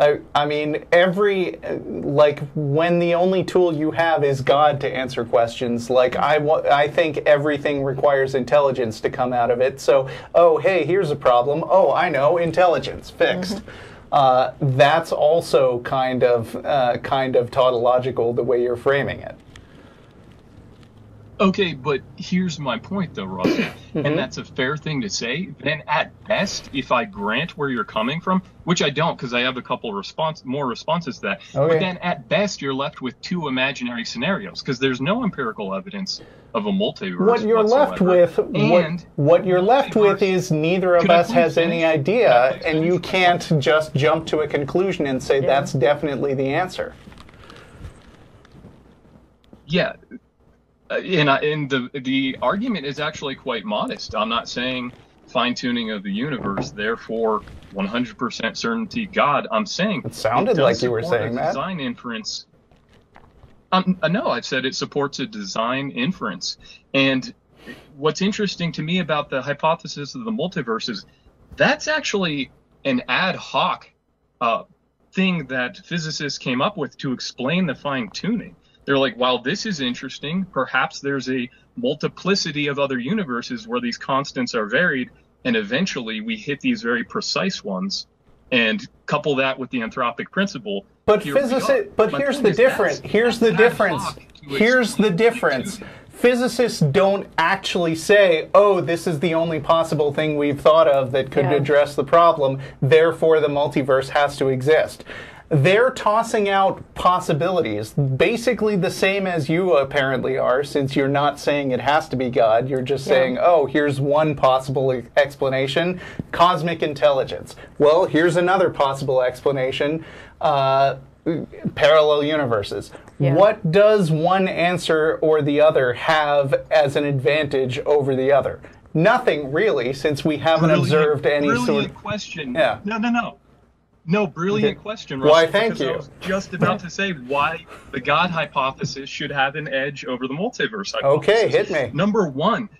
I, I mean, every, like, when the only tool you have is God to answer questions, like, I, wa I think everything requires intelligence to come out of it, so, oh, hey, here's a problem, oh, I know, intelligence, fixed. Mm-hmm. uh, that's also kind of, uh, kind of tautological, the way you're framing it. Okay, but here's my point, though, Russell, mm-hmm. and that's a fair thing to say. Then, at best, if I grant where you're coming from, which I don't, because I have a couple response, more responses to that, okay. but then, at best, you're left with two imaginary scenarios, because there's no empirical evidence of a multiverse. What you're whatsoever. left with, and what, what you're left with, is neither of us has finish? any idea, and finish? you can't just jump to a conclusion and say yeah. that's definitely the answer. Yeah. Uh, and, I, and the the argument is actually quite modest. I'm not saying fine-tuning of the universe, therefore one hundred percent certainty God. I'm saying it sounded it like you were saying that design inference. Um, no, I've said it supports a design inference. And what's interesting to me about the hypothesis of the multiverse is that's actually an ad hoc uh, thing that physicists came up with to explain the fine-tuning. They're like, wow, this is interesting. Perhaps there's a multiplicity of other universes where these constants are varied, and eventually we hit these very precise ones. And couple that with the anthropic principle. But physicists, but here's the difference. Here's the difference. Here's the difference. Physicists don't actually say, oh, this is the only possible thing we've thought of that could yeah. address the problem, therefore the multiverse has to exist. They're tossing out possibilities, basically the same as you apparently are, since you're not saying it has to be God. You're just yeah. saying, oh, here's one possible e- explanation, cosmic intelligence. Well, here's another possible explanation, uh, parallel universes. Yeah. What does one answer or the other have as an advantage over the other? Nothing, really, since we haven't brilliant, observed any sort of question. Yeah. No, no, no. No, brilliant question, Russell. Why, thank you. I was just about to say why the God hypothesis should have an edge over the multiverse hypothesis. Okay, hit me. Number one,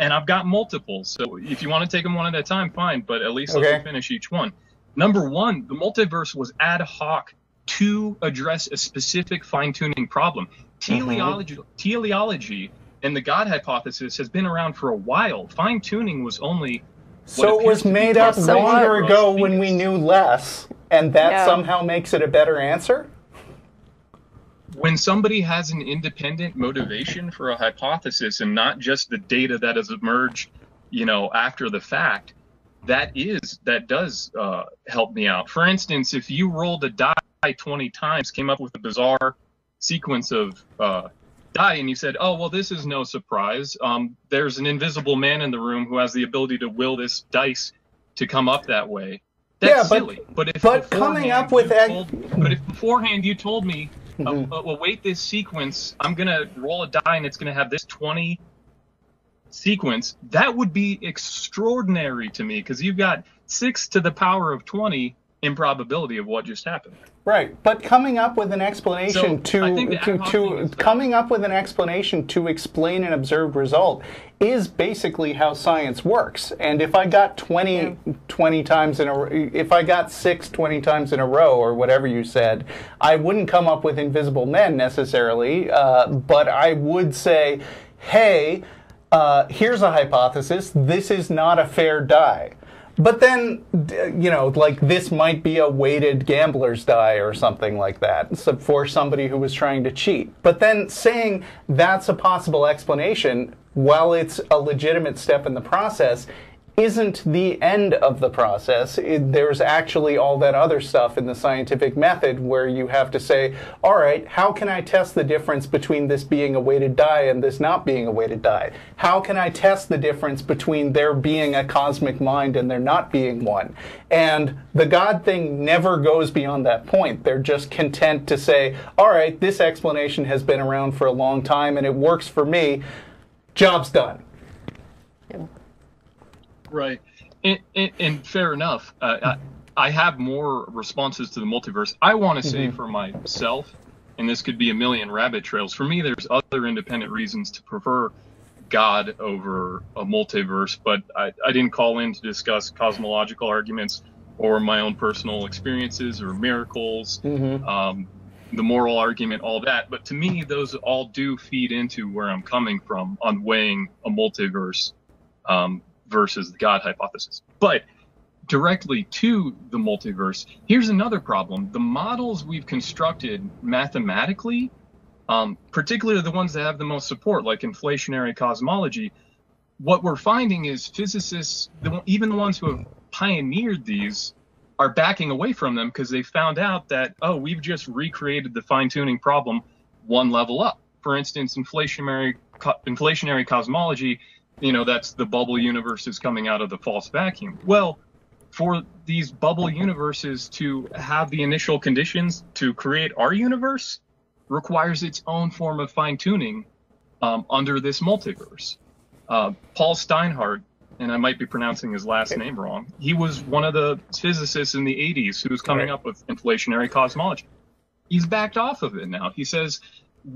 and I've got multiples, so if you want to take them one at a time, fine, but at least okay. let's finish each one. Number one, the multiverse was ad hoc to address a specific fine-tuning problem. Teleology, mm-hmm. teleology and the God hypothesis has been around for a while. Fine-tuning was only... So it was made up longer ago when we knew less, and that somehow makes it a better answer? When somebody has an independent motivation for a hypothesis and not just the data that has emerged, you know, after the fact, that is, that does uh, help me out. For instance, if you rolled a die twenty times, came up with a bizarre sequence of uh, die, and you said, oh, well, this is no surprise. Um, there's an invisible man in the room who has the ability to will this dice to come up that way. That's yeah, but, silly. But, if but coming up with that... Told, but if beforehand you told me, mm-hmm. uh, well, wait, this sequence, I'm going to roll a die, and it's going to have this twenty sequence, that would be extraordinary to me, because you've got six to the power of twenty improbability of what just happened. Right, but coming up with an explanation so, to to, to coming up with an explanation to explain an observed result is basically how science works. And if I got twenty yeah. twenty times in a if I got six twenty times in a row or whatever you said, I wouldn't come up with invisible men necessarily, uh, but I would say, hey, uh, here's a hypothesis. This is not a fair die. But then, you know, like this might be a weighted gambler's die or something like that so for somebody who was trying to cheat. But then saying that's a possible explanation, while it's a legitimate step in the process, isn't the end of the process. It, there's actually all that other stuff in the scientific method where you have to say, all right, how can I test the difference between this being a weighted die and this not being a weighted die? How can I test the difference between there being a cosmic mind and there not being one? And the God thing never goes beyond that point. They're just content to say, all right, this explanation has been around for a long time and it works for me. Job's done. Yeah. Right. And, and, and fair enough. Uh, I, I have more responses to the multiverse. I want to mm-hmm. say for myself, and this could be a million rabbit trails, for me there's other independent reasons to prefer God over a multiverse, but I, I didn't call in to discuss cosmological arguments or my own personal experiences or miracles, mm-hmm. um, the moral argument, all that. But to me, those all do feed into where I'm coming from on weighing a multiverse um versus the God hypothesis. But directly to the multiverse, here's another problem. The models we've constructed mathematically, um, particularly the ones that have the most support, like inflationary cosmology, what we're finding is physicists, the, even the ones who have pioneered these, are backing away from them because they found out that, oh, we've just recreated the fine-tuning problem one level up. For instance, inflationary, co- inflationary cosmology, you know, that's the bubble universes coming out of the false vacuum. Well, for these bubble universes to have the initial conditions to create our universe requires its own form of fine-tuning um, under this multiverse. Uh, Paul Steinhardt, and I might be pronouncing his last name wrong, he was one of the physicists in the eighties who was coming up with inflationary cosmology. He's backed off of it now. He says...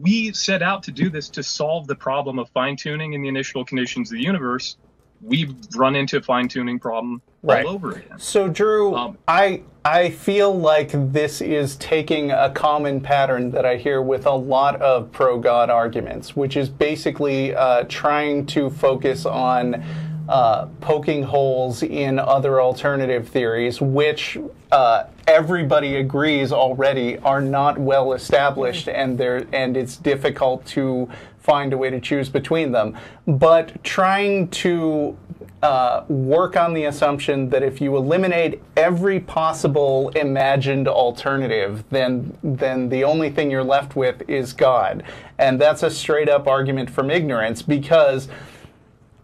we set out to do this to solve the problem of fine-tuning in the initial conditions of the universe. we run into fine-tuning problem right. all over again. So, Drew, um, I I feel like this is taking a common pattern that I hear with a lot of pro-God arguments, which is basically uh, trying to focus on uh, poking holes in other alternative theories, which uh, everybody agrees already are not well established, and they're and it's difficult to find a way to choose between them. But trying to uh, work on the assumption that if you eliminate every possible imagined alternative, then then the only thing you're left with is God. And that's a straight up argument from ignorance, because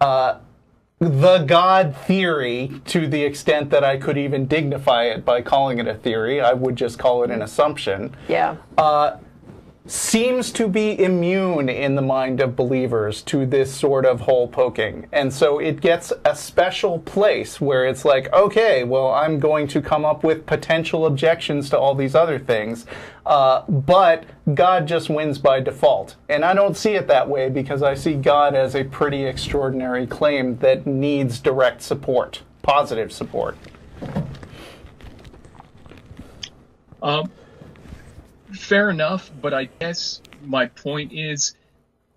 uh, the God theory, to the extent that I could even dignify it by calling it a theory, I would just call it an assumption. Yeah. Uh, seems to be immune in the mind of believers to this sort of hole poking. And so it gets a special place where it's like, okay, well, I'm going to come up with potential objections to all these other things, uh, but God just wins by default. And I don't see it that way, because I see God as a pretty extraordinary claim that needs direct support, positive support. Um. Fair enough, but I guess my point is,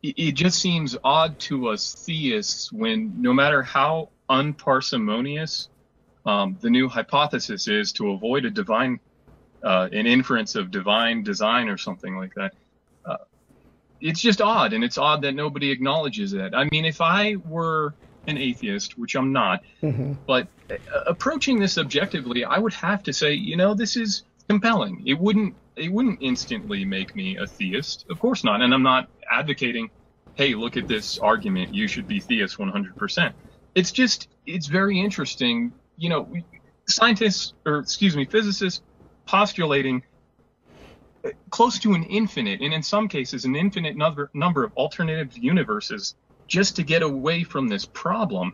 it, it just seems odd to us theists when, no matter how unparsimonious um, the new hypothesis is to avoid a divine, uh, an inference of divine design or something like that, uh, it's just odd, and it's odd that nobody acknowledges it. I mean, if I were an atheist, which I'm not, mm-hmm. but uh, approaching this objectively, I would have to say, you know, this is compelling. It wouldn't. It wouldn't instantly make me a theist. Of course not. And I'm not advocating, hey, look at this argument, you should be theist one hundred percent. It's just, it's very interesting. You know, we, scientists, or excuse me, physicists postulating close to an infinite, and in some cases an infinite number, number of alternative universes, just to get away from this problem.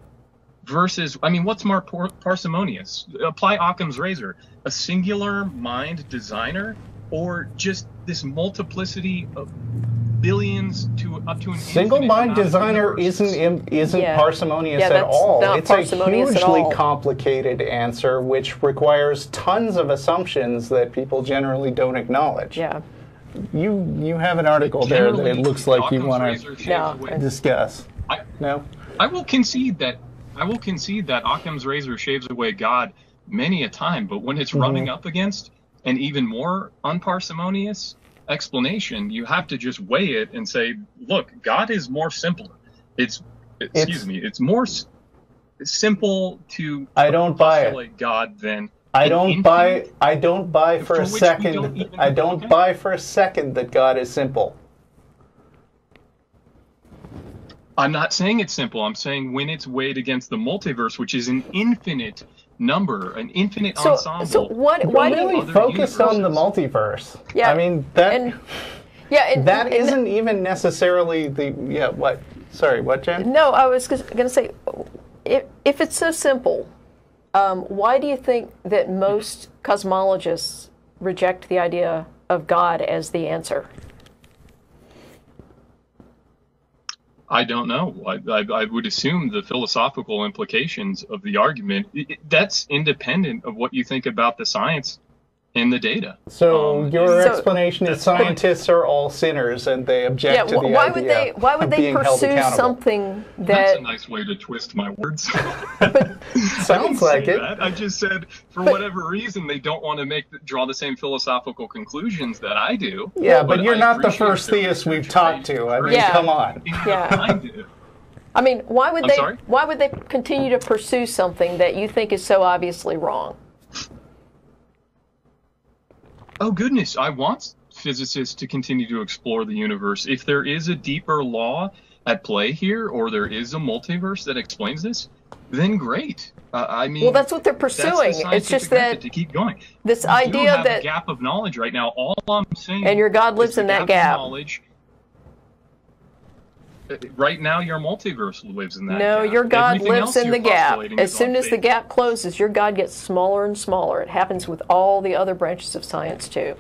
Versus, I mean, what's more parsimonious? Apply Occam's razor, a singular mind designer, or just this multiplicity of billions to up to an single mind designer isn't isn't yeah. parsimonious yeah, at all. It's a hugely complicated answer which requires tons of assumptions that people generally don't acknowledge. Yeah, you you have an article generally, there that it looks like Occam's you want to no, discuss. I, no, I will concede that. I will concede that Occam's razor shaves away God many a time, but when it's mm-hmm. running up against an even more unparsimonious explanation, you have to just weigh it and say, look, God is more simple. It's, excuse it's, me, it's more s simple to I don't postulate buy it. God than I don't buy I don't buy for, for a second don't I don't account. buy for a second that God is simple. I'm not saying it's simple. I'm saying when it's weighed against the multiverse, which is an infinite number, an infinite so, ensemble. So what, why do we focus on the multiverse? Yeah, I mean that. And, yeah, it, that and, isn't even necessarily the yeah. What? Sorry, what, Jen? No, I was going to say, if if it's so simple, um, why do you think that most cosmologists reject the idea of God as the answer? I don't know. I, I, I would assume the philosophical implications of the argument, it, it, that's independent of what you think about the science and the data. So um, your so explanation is scientists are all sinners and they object yeah, to the why idea would they, why would they pursue something that... That's a nice way to twist my words. But, sounds like it. That. I just said, for but, whatever reason, they don't want to make draw the same philosophical conclusions that I do. Yeah, but, but you're I not the first theist we've talked to. I mean, yeah. come on. Yeah. I do. I mean, why would I'm they? Sorry? Why would they continue to pursue something that you think is so obviously wrong? Oh, goodness, I want physicists to continue to explore the universe. If there is a deeper law at play here, or there is a multiverse that explains this, then great. Uh, I mean, well, that's what they're pursuing. The it's just that to keep going. This we idea that a gap of knowledge right now, all I'm saying, and your God lives in that gap. gap. Of knowledge. Right now, your multiverse lives in that no, gap. No, your God Everything lives in the gap. As soon as the gap closes, your God gets smaller and smaller. It happens with all the other branches of science, too.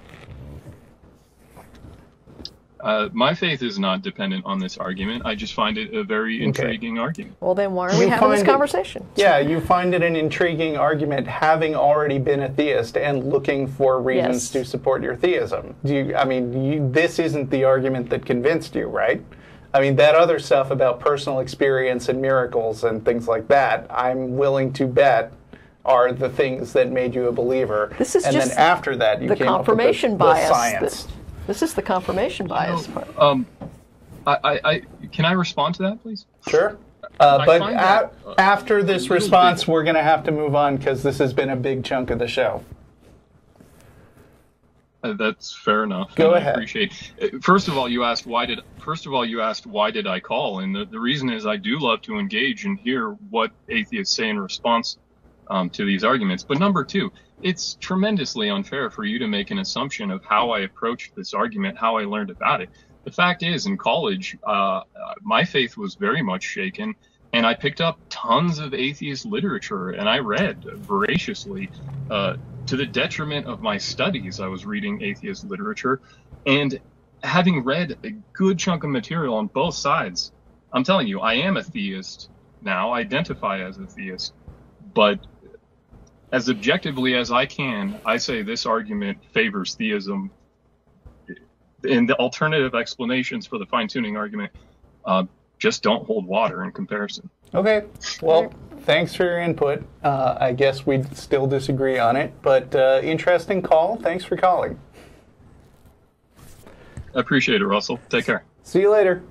Uh, my faith is not dependent on this argument. I just find it a very intriguing okay. argument. Well, then why are we you having this conversation? It, yeah, you find it an intriguing argument having already been a theist and looking for reasons yes. to support your theism. Do you, I mean, you, this isn't the argument that convinced you, right? I mean, that other stuff about personal experience and miracles and things like that, I'm willing to bet are the things that made you a believer. This is and just then after that, you the came confirmation up with the, the bias. Science. That, This is the confirmation bias part. Um, I, I, I, can I respond to that, please? Sure. Uh, but a, that, uh, after this response, big. we're going to have to move on because this has been a big chunk of the show. Uh, that's fair enough. Go ahead. I appreciate it. First of all, you asked why did. First of all, you asked why did I call, and the, the reason is I do love to engage and hear what atheists say in response um, to these arguments. But number two. It's tremendously unfair for you to make an assumption of how I approached this argument, how I learned about it. The fact is, in college, uh, my faith was very much shaken, and I picked up tons of atheist literature, and I read voraciously, uh, to the detriment of my studies. I was reading atheist literature, and having read a good chunk of material on both sides, I'm telling you, I am a theist now, identify as a theist, but as objectively as I can, I say this argument favors theism, and the alternative explanations for the fine-tuning argument uh, just don't hold water in comparison. Okay. Well, thanks for your input. Uh, I guess we still disagree on it, but uh, interesting call. Thanks for calling. I appreciate it, Russell. Take care. See you later.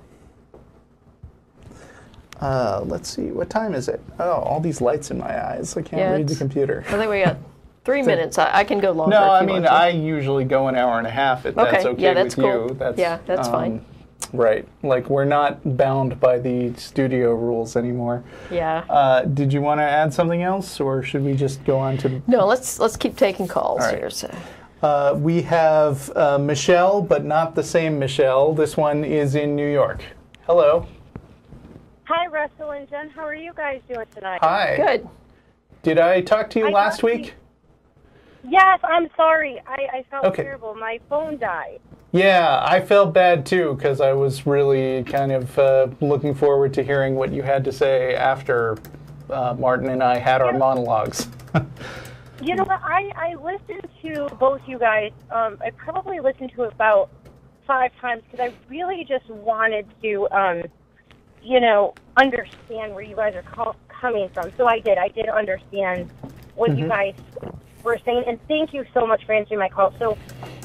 Uh, let's see, what time is it? Oh, all these lights in my eyes. I can't yeah, read the computer. I think we got three so, minutes. I, I can go longer. No, I mean, I usually go an hour and a half if okay. that's okay yeah, that's with cool. you. That's, yeah, that's um, fine. Right. Like, we're not bound by the studio rules anymore. Yeah. Uh, did you want to add something else, or should we just go on to... No, let's, let's keep taking calls right. here, so... Uh, we have uh, Michelle, but not the same Michelle. This one is in New York. Hello. Hi, Russell and Jen. How are you guys doing tonight? Hi. Good. Did I talk to you I last week? You. Yes, I'm sorry. I, I felt okay. terrible. My phone died. Yeah, I felt bad, too, because I was really kind of uh, looking forward to hearing what you had to say after uh, Martin and I had our yeah. monologues. You know what? I, I listened to both you guys. Um, I probably listened to it about five times because I really just wanted to... Um, you know, understand where you guys are call coming from. So I did. I did understand what mm-hmm. you guys were saying. And thank you so much for answering my call. So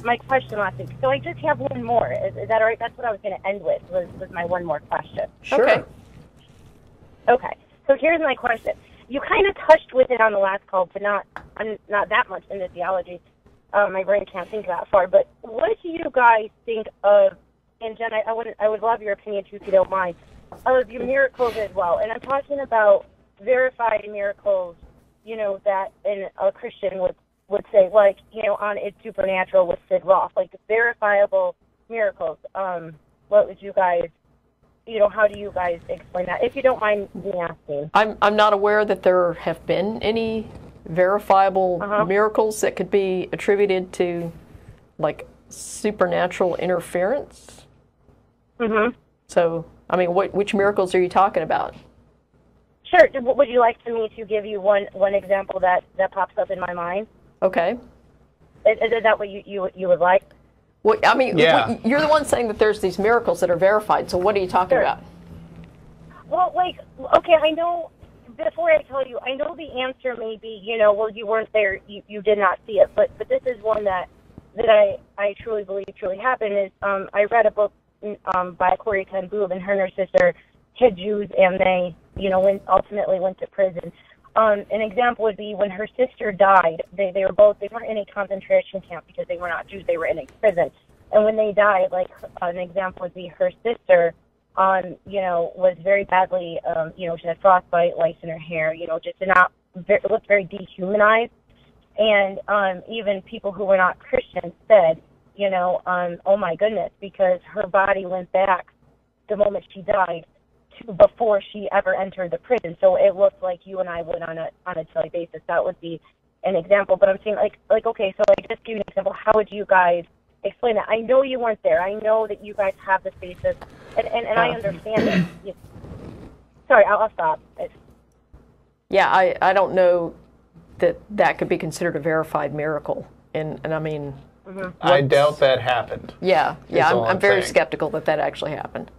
my question last week. So I just have one more. Is, is that all right? That's what I was going to end with, was, was my one more question. Sure. Okay. Okay. So here's my question. You kind of touched with it on the last call, but not um, not that much in the theology. Uh, my brain can't think that far. But what do you guys think of, and Jen, I, I, would, I would love your opinion too, if you don't mind, of your miracles as well. And I'm talking about verified miracles, you know, that in a Christian would, would say, like, you know, on It's Supernatural with Sid Roth, like verifiable miracles. Um, what would you guys, you know, how do you guys explain that? If you don't mind me asking. I'm, I'm not aware that there have been any verifiable uh-huh. miracles that could be attributed to, like, supernatural interference. Mm-hmm. So... I mean, what, which miracles are you talking about? Sure. Would you like for me to give you one, one example that, that pops up in my mind? Okay. Is, is that what you, you, you would like? Well, I mean, yeah. what, you're the one saying that there's these miracles that are verified, so what are you talking sure. about? Well, like, okay, I know, before I tell you, I know the answer may be, you know, well, you weren't there, you, you did not see it, but, but this is one that, that I, I truly believe truly happened. Is um, I read a book Um, by Corey Ten Boom, and her and her sister hid Jews, and they, you know, went, ultimately went to prison. Um, an example would be when her sister died. They they were both they weren't in a concentration camp because they were not Jews. They were in a prison, and when they died, like an example would be her sister, um, you know, was very badly, um, you know, she had frostbite, lice in her hair, you know, just did not looked very dehumanized, and um, even people who were not Christians said, you know, um, oh my goodness, because her body went back the moment she died to before she ever entered the prison. So it looked like you and I would on a on a daily basis. That would be an example. But I'm saying, like, like okay, so like just give you an example. How would you guys explain that. I know you weren't there. I know that you guys have the spaces, and, and, and uh, I understand it. You, sorry, I'll, I'll stop. It's, yeah, I, I don't know that that could be considered a verified miracle. And, and I mean... Mm-hmm. I doubt that happened. Yeah, yeah, I'm, I'm, I'm very saying. skeptical that that actually happened.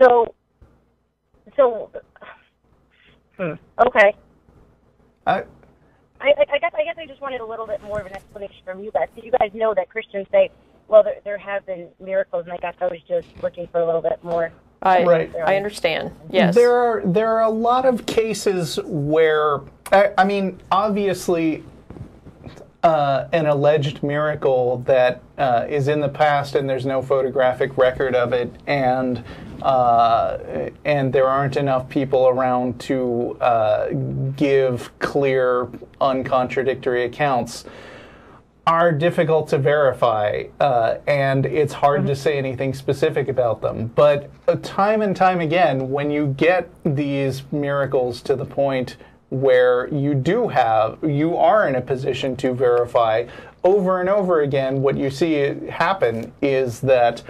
So, so, hmm. okay. I, I, I guess, I guess I just wanted a little bit more of an explanation from you guys. Did you guys know that Christians say, well, there, there have been miracles, and I guess I was just looking for a little bit more. I, right. I understand. Yes. There are there are a lot of cases where, I, I mean, obviously, uh, an alleged miracle that uh, is in the past, and there's no photographic record of it, and uh, and there aren't enough people around to uh, give clear, uncontradictory accounts, are difficult to verify, uh, and it's hard mm-hmm. to say anything specific about them. But uh, time and time again, when you get these miracles to the point where you do have, you are in a position to verify, over and over again, what you see happen is that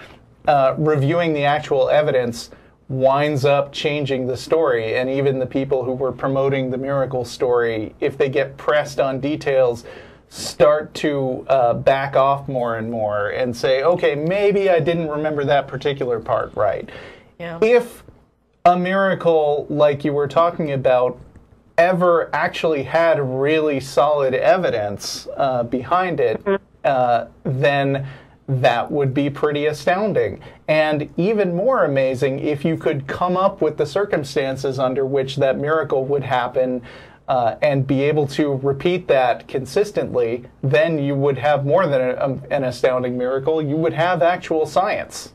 uh, reviewing the actual evidence winds up changing the story, and even the people who were promoting the miracle story, if they get pressed on details, start to uh, back off more and more and say, okay, maybe I didn't remember that particular part right. Yeah. If a miracle like you were talking about ever actually had really solid evidence uh, behind it, uh, then that would be pretty astounding. And even more amazing if you could come up with the circumstances under which that miracle would happen, Uh, and be able to repeat that consistently, then you would have more than a, a, an astounding miracle. You would have actual science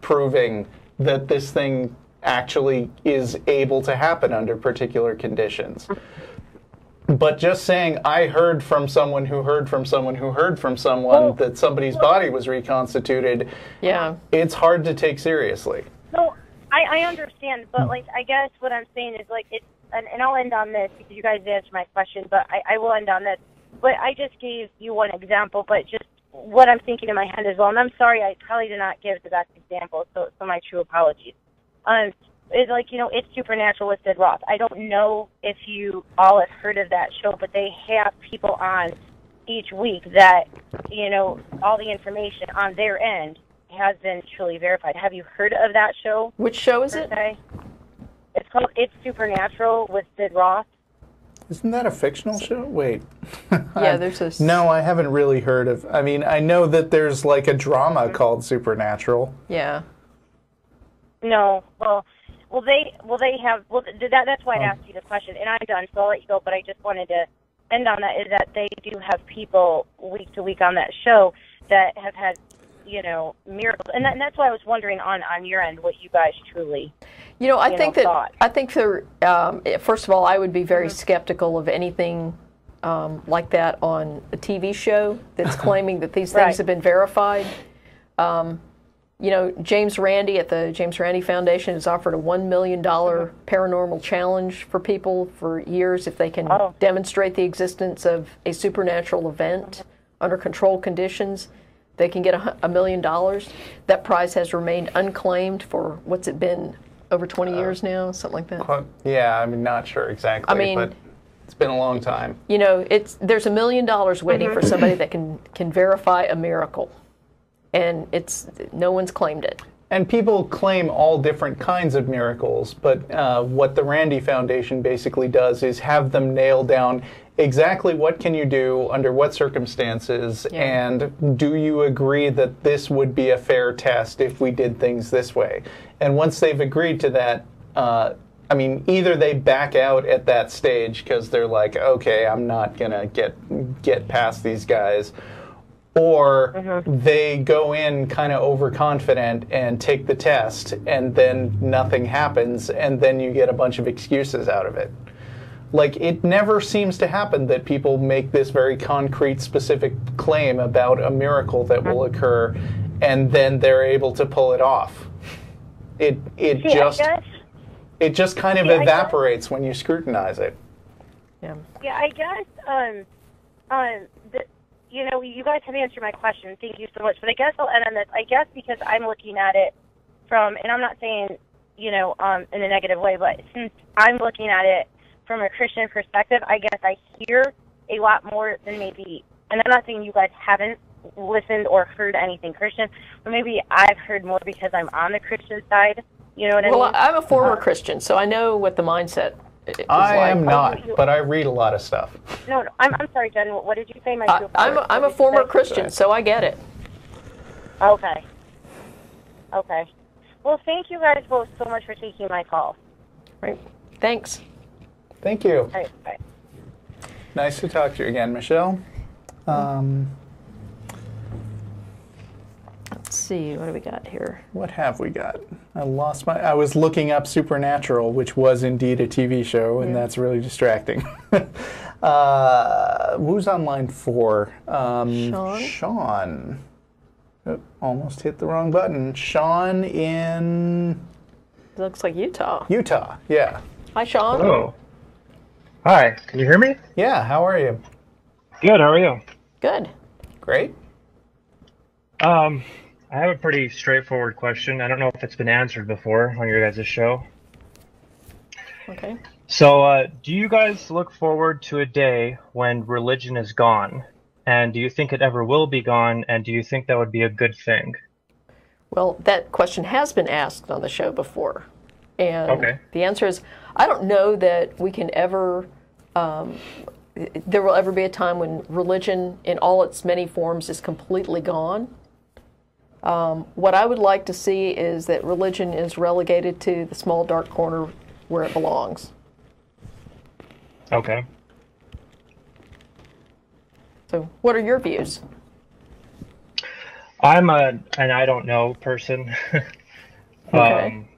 proving that this thing actually is able to happen under particular conditions. But just saying, I heard from someone who heard from someone who heard from someone oh. that somebody's body was reconstituted, yeah, it's hard to take seriously. No, I, I understand, but like, I guess what I'm saying is, like, it's And, and I'll end on this because you guys answered my question, but I, I will end on this. But I just gave you one example, but just what I'm thinking in my head as well. And I'm sorry, I probably did not give the best example, so, so my true apologies. Um, it's like, you know, It's Supernatural with Sid Roth. I don't know if you all have heard of that show, but they have people on each week that, you know, all the information on their end has been truly verified. Have you heard of that show? Which show is it? It's called It's Supernatural with Sid Roth. Isn't that a fictional show? Wait. Yeah, there's a... No, I haven't really heard of... I mean, I know that there's, like, a drama mm-hmm. called Supernatural. Yeah. No. Well, well, they well they have... Well, that, that's why I um, asked you the question. And I'm done, so I'll let you go. But I just wanted to end on that, is that they do have people week to week on that show that have had, you know, miracles. And, that, and that's why I was wondering on, on your end what you guys truly... You know, I you think know, that thought. I think there. Um, first of all, I would be very mm-hmm. skeptical of anything um, like that on a T V show that's claiming that these right. things have been verified. Um, you know, James Randi at the James Randi Foundation has offered a one million dollar mm-hmm. paranormal challenge for people for years if they can oh. demonstrate the existence of a supernatural event mm-hmm. under controlled conditions. They can get a, a million dollars. That prize has remained unclaimed for what's it been? Over twenty uh, years now, something like that. Yeah, I'm not sure exactly, I mean, but it's been a long time. You know, it's there's a million dollars waiting mm-hmm. for somebody that can, can verify a miracle, and it's no one's claimed it. And people claim all different kinds of miracles, but uh, what the Randi Foundation basically does is have them nail down exactly what can you do, under what circumstances, yeah. and do you agree that this would be a fair test if we did things this way? And once they've agreed to that, uh, I mean, either they back out at that stage because they're like, okay, I'm not going to get get past these guys, or mm-hmm. they go in kind of overconfident and take the test, and then nothing happens, and then you get a bunch of excuses out of it. Like, it never seems to happen that people make this very concrete, specific claim about a miracle that will occur, and then they're able to pull it off. It it See, just it just kind of yeah, evaporates when you scrutinize it. Yeah. Yeah, I guess um um the you know, you guys have answered my question. Thank you so much. But I guess I'll end on this. I guess because I'm looking at it from, and I'm not saying, you know, um, in a negative way, but since I'm looking at it from a Christian perspective, I guess I hear a lot more than maybe, and I'm not saying you guys haven't listened or heard anything Christian, but maybe I've heard more because I'm on the Christian side. You know what I well, mean? Well, I'm a former uh, Christian, so I know what the mindset is I like. am not, oh, you, but I read a lot of stuff. No, no I'm, I'm sorry, Jen. What did you say? My I, I'm, a, I'm a former Christian, so I get it. Okay. Okay. Well, thank you guys both so much for taking my call. Right. Thanks. Thank you. All right, bye. Nice to talk to you again, Michelle. Um, Let's see, what do we got here? What have we got? I lost my... I was looking up Supernatural, which was indeed a T V show, and yeah. that's really distracting. uh, who's on line four? Um, Sean? Sean. Oh, almost hit the wrong button. Sean in... It looks like Utah. Utah, yeah. Hi, Sean. Hello. Hi, can you hear me? Yeah, how are you? Good, how are you? Good. Great. Um, I have a pretty straightforward question. I don't know if it's been answered before on your guys' show. Okay. So, uh, do you guys look forward to a day when religion is gone? And do you think it ever will be gone? And do you think that would be a good thing? Well, that question has been asked on the show before. And okay. the answer is, I don't know that we can ever... Um, there will ever be a time when religion in all its many forms is completely gone. Um, what I would like to see is that religion is relegated to the small dark corner where it belongs. Okay. So what are your views? I'm a, an I don't know person. okay. Um,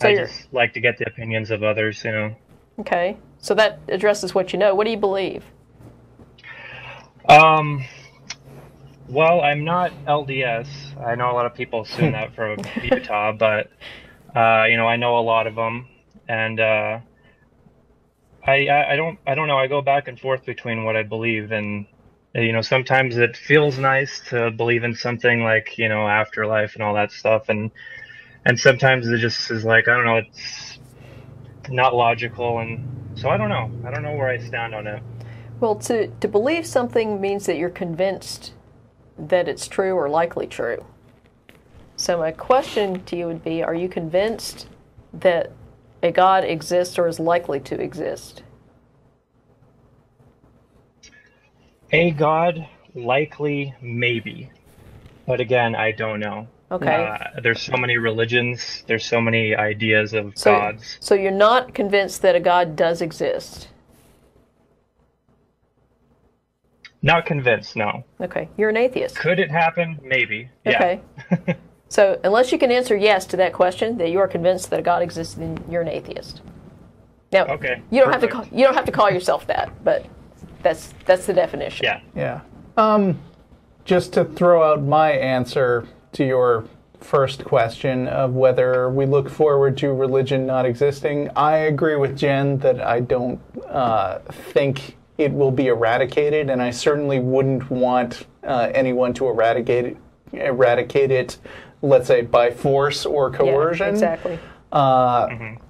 so I you're... just like to get the opinions of others, you know. Okay. So that addresses what you know. What do you believe? Um, well, I'm not L D S. I know a lot of people assume that from Utah, but, uh, you know, I know a lot of them. And uh, I, I, I don't I don't know. I go back and forth between what I believe. And, you know, sometimes it feels nice to believe in something like, you know, afterlife and all that stuff. And, and sometimes it just is like, I don't know, it's not logical. And so I don't know. I don't know where I stand on it. Well, to, to believe something means that you're convinced that it's true or likely true. So my question to you would be, are you convinced that a God exists or is likely to exist? A God, likely, maybe. But again, I don't know. Okay. Uh, there's so many religions. There's so many ideas of so, gods. So you're not convinced that a God does exist? Not convinced, no. Okay. You're an atheist. Could it happen? Maybe. Okay. Yeah. So unless you can answer yes to that question, that you are convinced that a God exists, then you're an atheist. Now, okay. You don't Perfect. have to call, you don't have to call yourself that, but that's that's the definition. Yeah. Yeah. Um, just to throw out my answer to your first question of whether we look forward to religion not existing, I agree with Jen that I don't uh, think it will be eradicated, and I certainly wouldn't want uh, anyone to eradicate it, eradicate it, let's say, by force or coercion. Yeah, exactly. Uh, mm-hmm.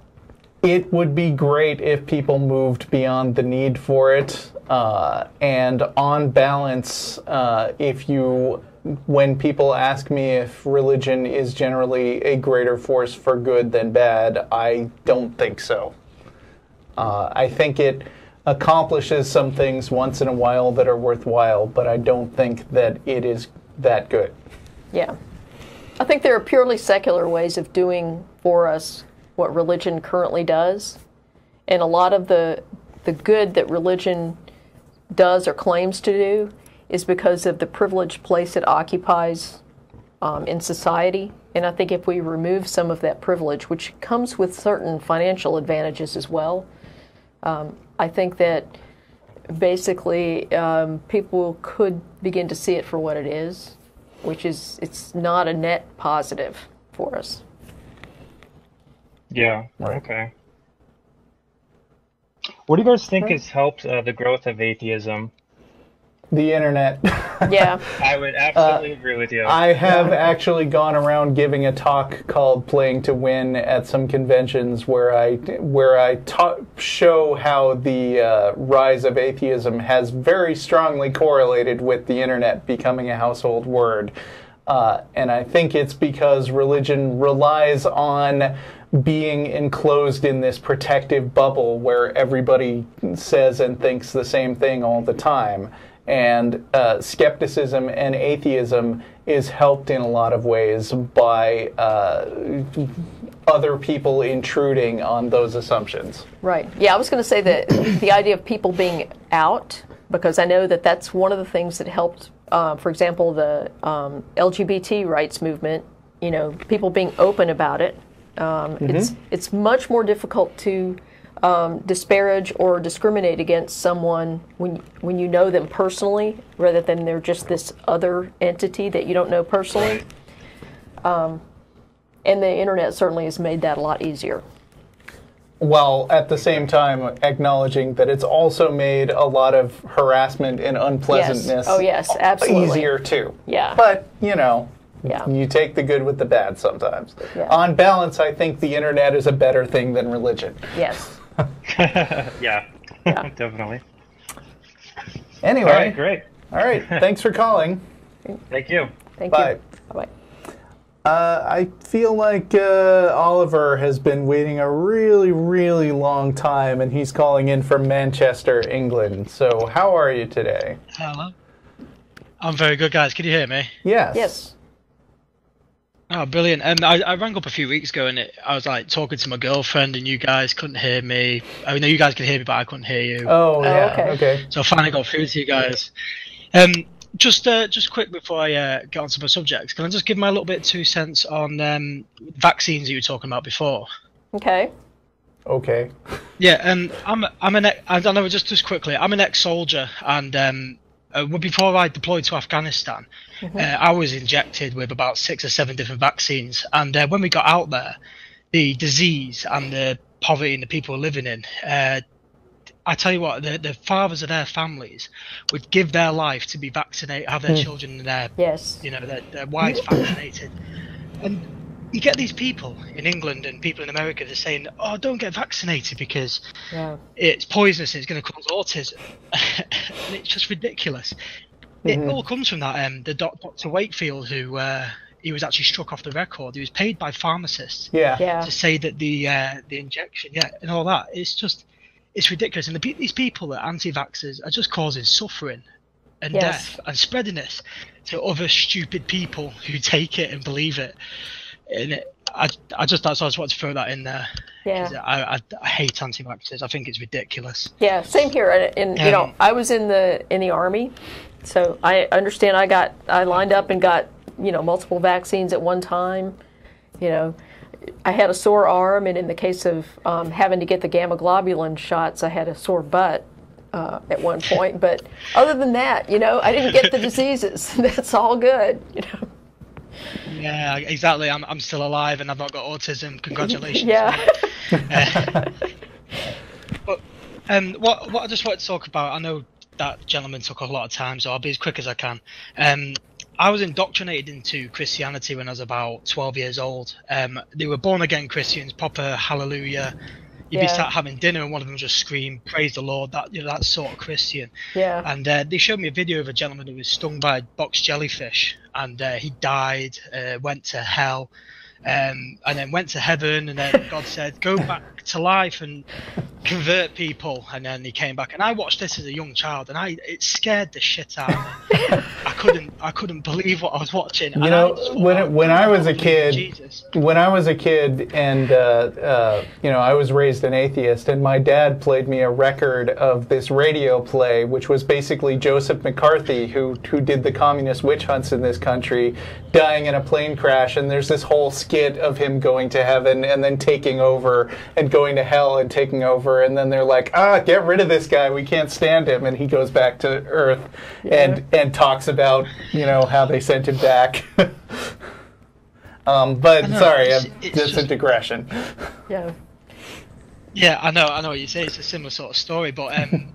It would be great if people moved beyond the need for it, uh, and on balance, uh, if you... When people ask me if religion is generally a greater force for good than bad, I don't think so. Uh, I think it accomplishes some things once in a while that are worthwhile, but I don't think that it is that good. Yeah. I think there are purely secular ways of doing for us what religion currently does. And a lot of the, the good that religion does or claims to do is because of the privileged place it occupies um, in society. And I think if we remove some of that privilege, which comes with certain financial advantages as well, um, I think that basically um, people could begin to see it for what it is, which is it's not a net positive for us. Yeah, right. Okay. What do you guys think right. has helped uh, the growth of atheism? the internet. Yeah. I would absolutely uh, agree with you. I have actually gone around giving a talk called Playing to Win at some conventions where I where I ta show how the uh, rise of atheism has very strongly correlated with the internet becoming a household word. Uh, and I think it's because religion relies on being enclosed in this protective bubble where everybody says and thinks the same thing all the time. And uh, skepticism and atheism is helped in a lot of ways by uh, other people intruding on those assumptions. Right. Yeah, I was going to say that the idea of people being out, because I know that that's one of the things that helped, uh, for example, the um, L G B T rights movement, you know, people being open about it. Um, mm-hmm. it's, it's much more difficult to Um, disparage or discriminate against someone when when you know them personally, rather than they're just this other entity that you don't know personally. Um, and the internet certainly has made that a lot easier. While at the same time acknowledging that it's also made a lot of harassment and unpleasantness yes. Oh, yes, absolutely. Easier too. Yeah. But, you know. Yeah. You take the good with the bad sometimes. Yeah. On balance, I think the internet is a better thing than religion. Yes. yeah. yeah, definitely. Anyway. All right, great. All right, thanks for calling. Thank you. Thank Bye. you. Bye-bye. Uh, I feel like uh, Oliver has been waiting a really, really long time, and he's calling in from Manchester, England. So how are you today? Hello. I'm very good, guys. Can you hear me? Yes. Yes. Oh, brilliant. Um, I, I rang up a few weeks ago and it, I was like talking to my girlfriend and you guys couldn't hear me. I mean, no, you guys could hear me, but I couldn't hear you. Oh, yeah. Oh, okay. okay. So I finally got through to you guys. Um, just uh, just quick before I uh, get on to my subjects, can I just give my little bit two cents on um, vaccines that you were talking about before? Okay. Okay. Yeah, um, I'm, I'm an, I don't know, just, just quickly, I'm an ex-soldier and... Um, Uh, before I deployed to Afghanistan, mm-hmm. uh, I was injected with about six or seven different vaccines. And uh, when we got out there, the disease and the poverty and the people were living in, uh, I tell you what, the, the fathers of their families would give their life to be vaccinated, have their mm. children and their, yes. you know, their, their wives vaccinated. And you get these people in England and people in America that are saying, oh, don't get vaccinated because yeah. it's poisonous and it's going to cause autism. And it's just ridiculous. Mm-hmm. It all comes from that. Um, the doc, Doctor Wakefield, who uh, he was actually struck off the record. He was paid by pharmacists yeah. Yeah. to say that the uh, the injection yeah, and all that. It's just, it's ridiculous. And the, these people that are anti-vaxxers are just causing suffering and yes. death and spreading this to other stupid people who take it and believe it. And it, I, I just that's I just want to throw that in there. Yeah. I, I, I hate anti-vaxxers. I think it's ridiculous. Yeah, same here. And, and um, you know, I was in the in the army, so I understand. I got I lined up and got you know multiple vaccines at one time. You know, I had a sore arm, and in the case of um, having to get the gamma globulin shots, I had a sore butt uh, at one point. But other than that, you know, I didn't get the diseases. That's all good. You know. Yeah, exactly. I'm I'm still alive and I've not got autism. Congratulations. Yeah. uh, but um, what what I just wanted to talk about, I know that gentleman took a lot of time, so I'll be as quick as I can. Um, I was indoctrinated into Christianity when I was about twelve years old. Um, they were born again Christians, proper hallelujah. You'd yeah. be sat having dinner and one of them just screamed, "Praise the Lord!" That you know, that sort of Christian. Yeah. And uh, they showed me a video of a gentleman who was stung by a box jellyfish, and uh, he died, uh, went to hell, um, and then went to heaven. And then God said, "Go back to life and convert people." And then he came back. And I watched this as a young child, and I it scared the shit out of me. I couldn't I couldn't believe what I was watching. You and know, I thought, when it, when I was a kid, Jesus. when I was a kid, and uh, uh, you know, I was raised an atheist, and my dad played me a record of this radio play, which was basically Joseph McCarthy, who who did the communist witch hunts in this country, dying in a plane crash, and there's this whole skit of him going to heaven and then taking over, and going to hell and taking over, and then they're like, ah, get rid of this guy, we can't stand him, and he goes back to Earth yeah. and and talks about, you know, how they sent him back. um, but know, sorry, it's, it's just just, a digression. Yeah, yeah, I know, I know what you say. It's a similar sort of story, but um,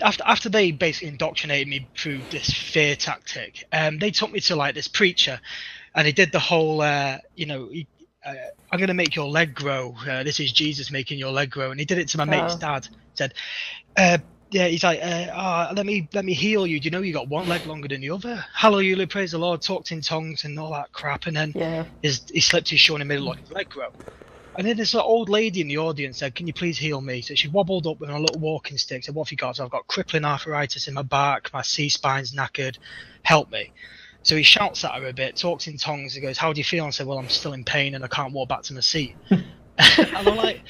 after after they basically indoctrinated me through this fear tactic, um, they took me to like this preacher, and he did the whole, uh, you know, he, uh, I'm going to make your leg grow. Uh, this is Jesus making your leg grow, and he did it to my oh. mate's dad. Said, uh, yeah, he's like, uh, oh, let me let me heal you. Do you know you got one leg longer than the other? Hallelujah, praise the Lord. Talked in tongues and all that crap, and then yeah. his, he slipped his shoe in the middle, like his leg grow. And then this old lady in the audience said, "Can you please heal me?" So she wobbled up with a little walking stick. Said, "What have you got?" So I've got crippling arthritis in my back. My C spine's knackered. Help me. So he shouts at her a bit, talks in tongues. He goes, "How do you feel?" And I said, "Well, I'm still in pain and I can't walk back to my seat." And I'm like,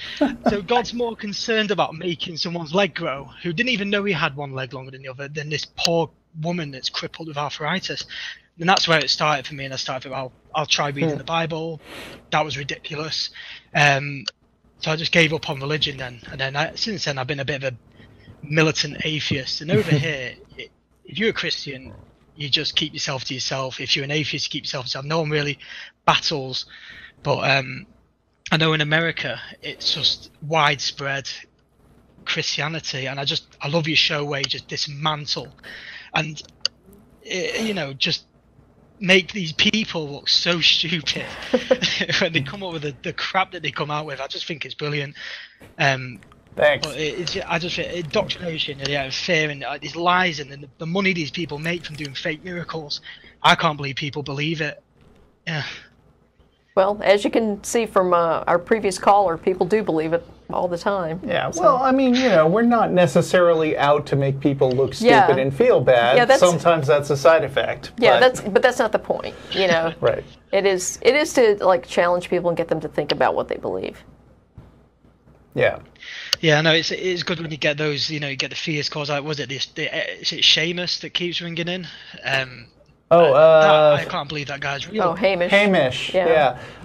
so God's more concerned about making someone's leg grow, who didn't even know he had one leg longer than the other, than this poor woman that's crippled with arthritis. And that's where it started for me, and I started thinking, I'll, I'll try reading yeah. the Bible. That was ridiculous. Um, so I just gave up on religion then. And then I, since then, I've been a bit of a militant atheist. And over here, it, if you're a Christian, you just keep yourself to yourself. If you're an atheist, you keep yourself to yourself. No one really battles. But um, I know in America, it's just widespread Christianity. And I just, I love your show where you just dismantle. And, it, you know, just... make these people look so stupid when they come up with the, the crap that they come out with. I just think it's brilliant. Um, Thanks. But it, it's, I just think indoctrination and yeah, fear and uh, these lies and the, the money these people make from doing fake miracles. I can't believe people believe it. Yeah. Well, as you can see from uh, our previous caller, people do believe it all the time. Yeah, so. Well, I mean, you know, we're not necessarily out to make people look stupid yeah. and feel bad. Yeah, that's, sometimes that's a side effect. Yeah, but that's but that's not the point, you know. Right. It is it is to like challenge people and get them to think about what they believe. Yeah. Yeah, no, it's it's good when you get those, you know, you get the fears cause like was it the, the is it Seamus that keeps ringing in? Um Oh, uh, that, I can't believe that guy's real. Oh, Hamish. Hamish, yeah.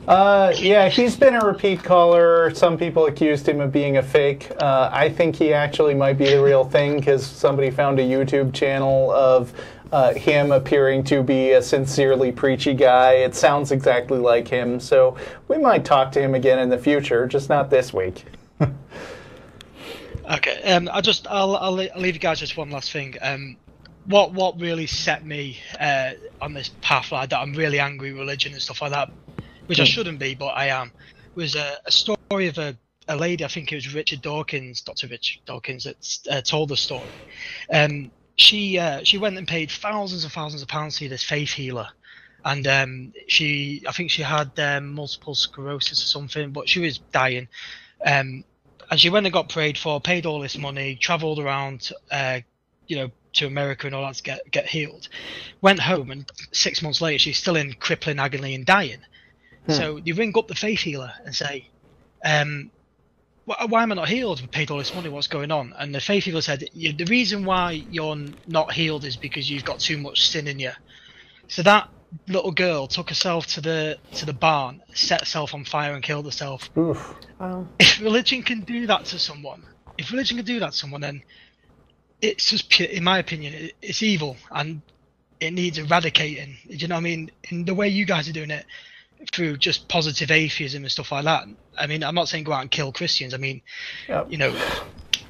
Yeah. Uh, yeah, he's been a repeat caller. Some people accused him of being a fake. Uh, I think he actually might be the real thing because somebody found a YouTube channel of uh, him appearing to be a sincerely preachy guy. It sounds exactly like him, so we might talk to him again in the future, just not this week. Okay, um, I just, I'll, I'll leave you guys just one last thing. Um, What what really set me uh, on this path, like that I'm really angry with religion and stuff like that, which I shouldn't be, but I am, was a, a story of a, a lady, I think it was Richard Dawkins, Doctor Richard Dawkins, that uh, told the story. Um, she uh, she went and paid thousands and thousands of pounds to this faith healer, and um, she I think she had um, multiple sclerosis or something, but she was dying. Um, and she went and got prayed for, paid all this money, travelled around, uh, you know, to America and all that to get, get healed. Went home and six months later she's still in crippling agony and dying. Hmm. So you ring up the faith healer and say, um, why am I not healed? We paid all this money, what's going on? And the faith healer said, the reason why you're not healed is because you've got too much sin in you. So that little girl took herself to the to the barn, set herself on fire and killed herself. Oof. Wow. If religion can do that to someone, if religion can do that to someone, then it's just pure, in my opinion, it's evil and it needs eradicating. Do you know what I mean? In the way you guys are doing it, through just positive atheism and stuff like that. I mean, I'm not saying go out and kill Christians. I mean, yep. you know,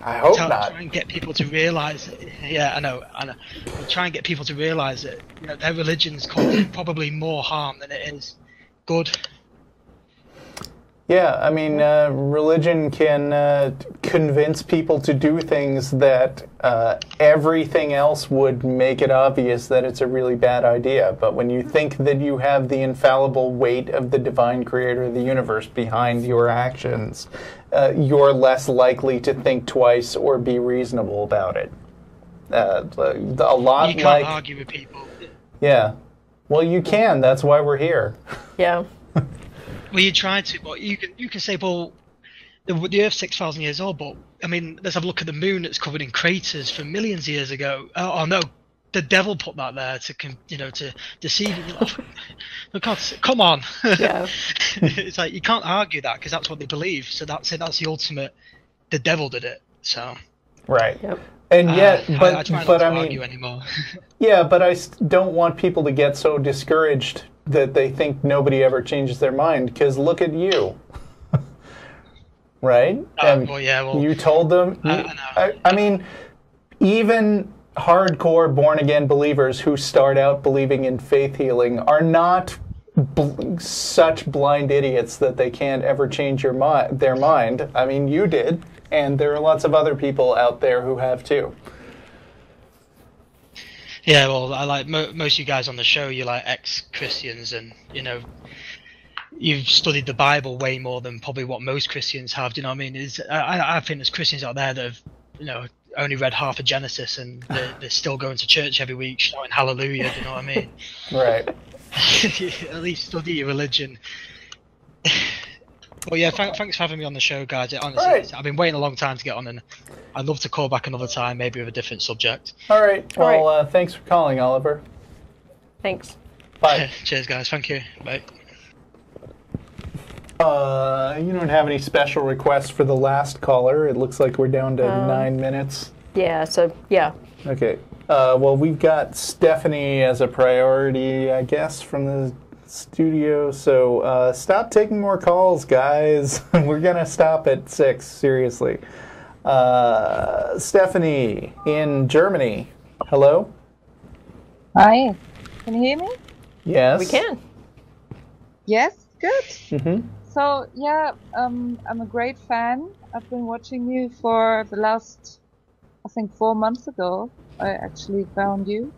I hope tell, not. Try and get people to realize that, yeah, I know, I know. We'll try and get people to realize that, you know, their religion's causing probably more harm than it is good. Yeah, I mean, uh, religion can uh, convince people to do things that uh, everything else would make it obvious that it's a really bad idea. But when you think that you have the infallible weight of the divine creator of the universe behind your actions, uh, you're less likely to think twice or be reasonable about it. Uh, a lot you can't like, argue with people. Yeah. Well, you can. That's why we're here. Yeah. Well, you try to, but you can you can say, well, the, the Earth's six thousand years old. But I mean, let's have a look at the moon that's covered in craters from millions of years ago. Oh, oh no, the devil put that there to you know to deceive you. Look, come on! Yeah. It's like you can't argue that because that's what they believe. So that's it. That's the ultimate. The devil did it. So. Right. Yep. And yet, uh, but I, I try not but to I mean, argue anymore. Yeah, but I don't want people to get so discouraged that they think nobody ever changes their mind, because look at you. Right? Uh, well, yeah, well, you told them... You, I, I, I mean, even hardcore born-again believers who start out believing in faith healing are not bl such blind idiots that they can't ever change your mi their mind. I mean, you did, and there are lots of other people out there who have too. Yeah, well, I like mo most of you guys on the show, you're like ex-Christians, and you know, you've studied the Bible way more than probably what most Christians have. Do you know what I mean? Is I, I think there's Christians out there that have, you know, only read half of Genesis, and they're, they're still going to church every week shouting hallelujah. Do you know what I mean? Right. At least study your religion. Well, yeah, th thanks for having me on the show, guys. It, honestly, right. I've been waiting a long time to get on, and I'd love to call back another time, maybe with a different subject. All right. All well, right. Uh, thanks for calling, Oliver. Thanks. Bye. Cheers, guys. Thank you. Bye. Uh, you don't have any special requests for the last caller. It looks like we're down to um, nine minutes. Yeah, so, yeah. Okay. Uh, well, we've got Stephanie as a priority, I guess, from the studio. So uh, stop taking more calls, guys. We're going to stop at six, seriously. Uh, Stephanie in Germany. Hello? Hi. Can you hear me? Yes. We can. Yes? Good. Mm-hmm. So, yeah, um, I'm a great fan. I've been watching you for the last, I think, four months ago. I actually found you.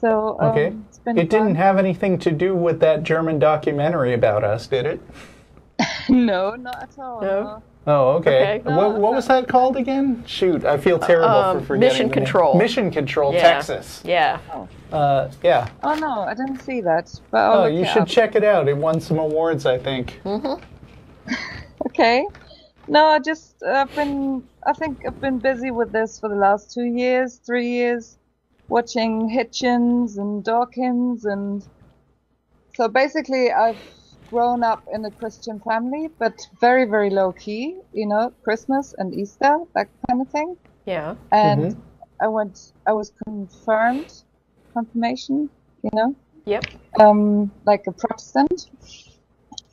So, um, okay. It's been it fun. Didn't have anything to do with that German documentary about us, did it? No, not at all. No. Oh, okay. okay. No, what what no. was that called again? Shoot, I feel terrible um, for forgetting. Mission Control. Mission Control, yeah. Texas. Yeah. Oh. Uh, yeah. Oh, no, I didn't see that. But I'll oh, you should up. check it out. It won some awards, I think. Mm-hmm. Okay. No, I just, I've been, I think I've been busy with this for the last two years, three years, watching Hitchens and Dawkins. And so basically, I've grown up in a Christian family, but very, very low key, you know, Christmas and Easter, that kind of thing. Yeah. And mm-hmm. I went, I was confirmed, confirmation, you know? Yep. Um, like a Protestant.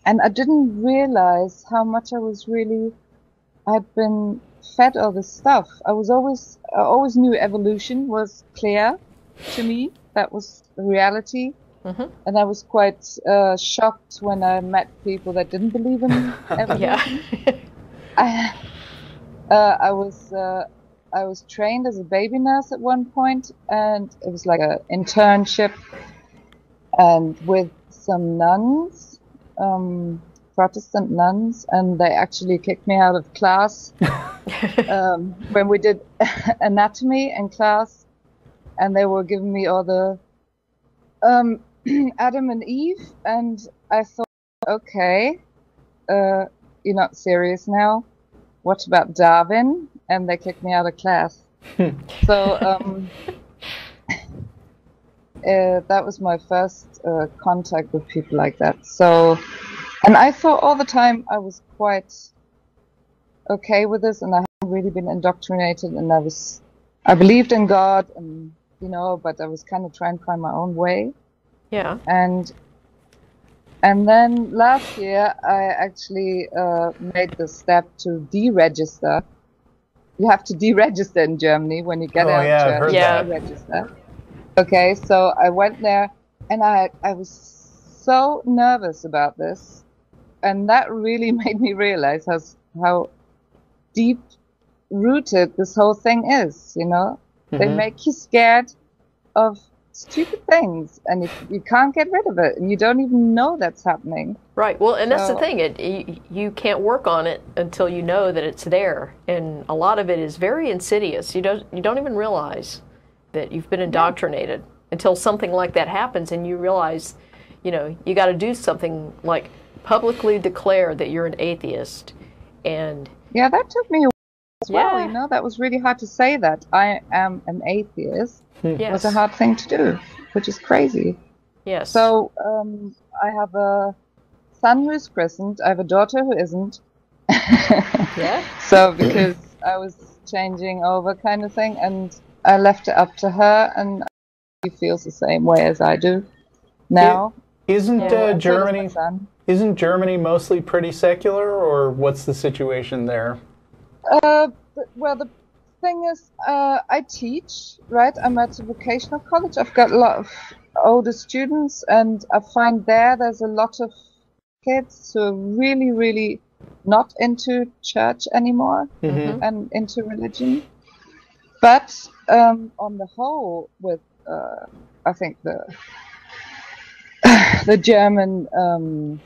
And I didn't realize how much I was really, I had been fed all this stuff. I was always, I always knew evolution was clear to me. That was the reality. Mm-hmm. And I was quite uh, shocked when I met people that didn't believe in evolution. Yeah. I, uh, I was uh, I was trained as a baby nurse at one point, and it was like an internship, and with some nuns, um, Protestant nuns, and they actually kicked me out of class um, when we did anatomy in class, and they were giving me all the um Adam and Eve, and I thought, okay, uh, you're not serious now. What about Darwin? And they kicked me out of class. So um, uh, that was my first uh, contact with people like that. So, and I thought all the time I was quite okay with this, and I hadn't really been indoctrinated, and I was, I believed in God, and you know, but I was kind of trying to find my own way. Yeah. And and then last year, I actually uh, made the step to deregister. You have to deregister in Germany when you get oh, out yeah, of Germany. Yeah, I've heard that. Deregister. Okay, so I went there, and I I was so nervous about this, and that really made me realize how how deep rooted this whole thing is. You know, mm-hmm. They make you scared of stupid things, and you, you can't get rid of it, and you don't even know that's happening. Right. Well, and that's so, the thing. It you, you can't work on it until you know that it's there, and a lot of it is very insidious. You don't you don't even realize that you've been indoctrinated until something like that happens, and you realize, you know, you got to do something like publicly declare that you're an atheist. And yeah, that took me a while as well. Yeah. You know, that was really hard to say that I am an atheist. Yes. Was a hard thing to do, which is crazy. Yes. So um, I have a son who's christened. I have a daughter who isn't. Yeah. So because I was changing over, kind of thing, and I left it up to her, and she feels the same way as I do now. It, isn't yeah, uh, Germany? Isn't Germany mostly pretty secular, or what's the situation there? Uh, well, the thing is, uh, I teach, right? I'm at a vocational college. I've got a lot of older students, and I find there there's a lot of kids who are really, really not into church anymore, mm-hmm. and into religion. But um, on the whole, with uh, I think the the German, um,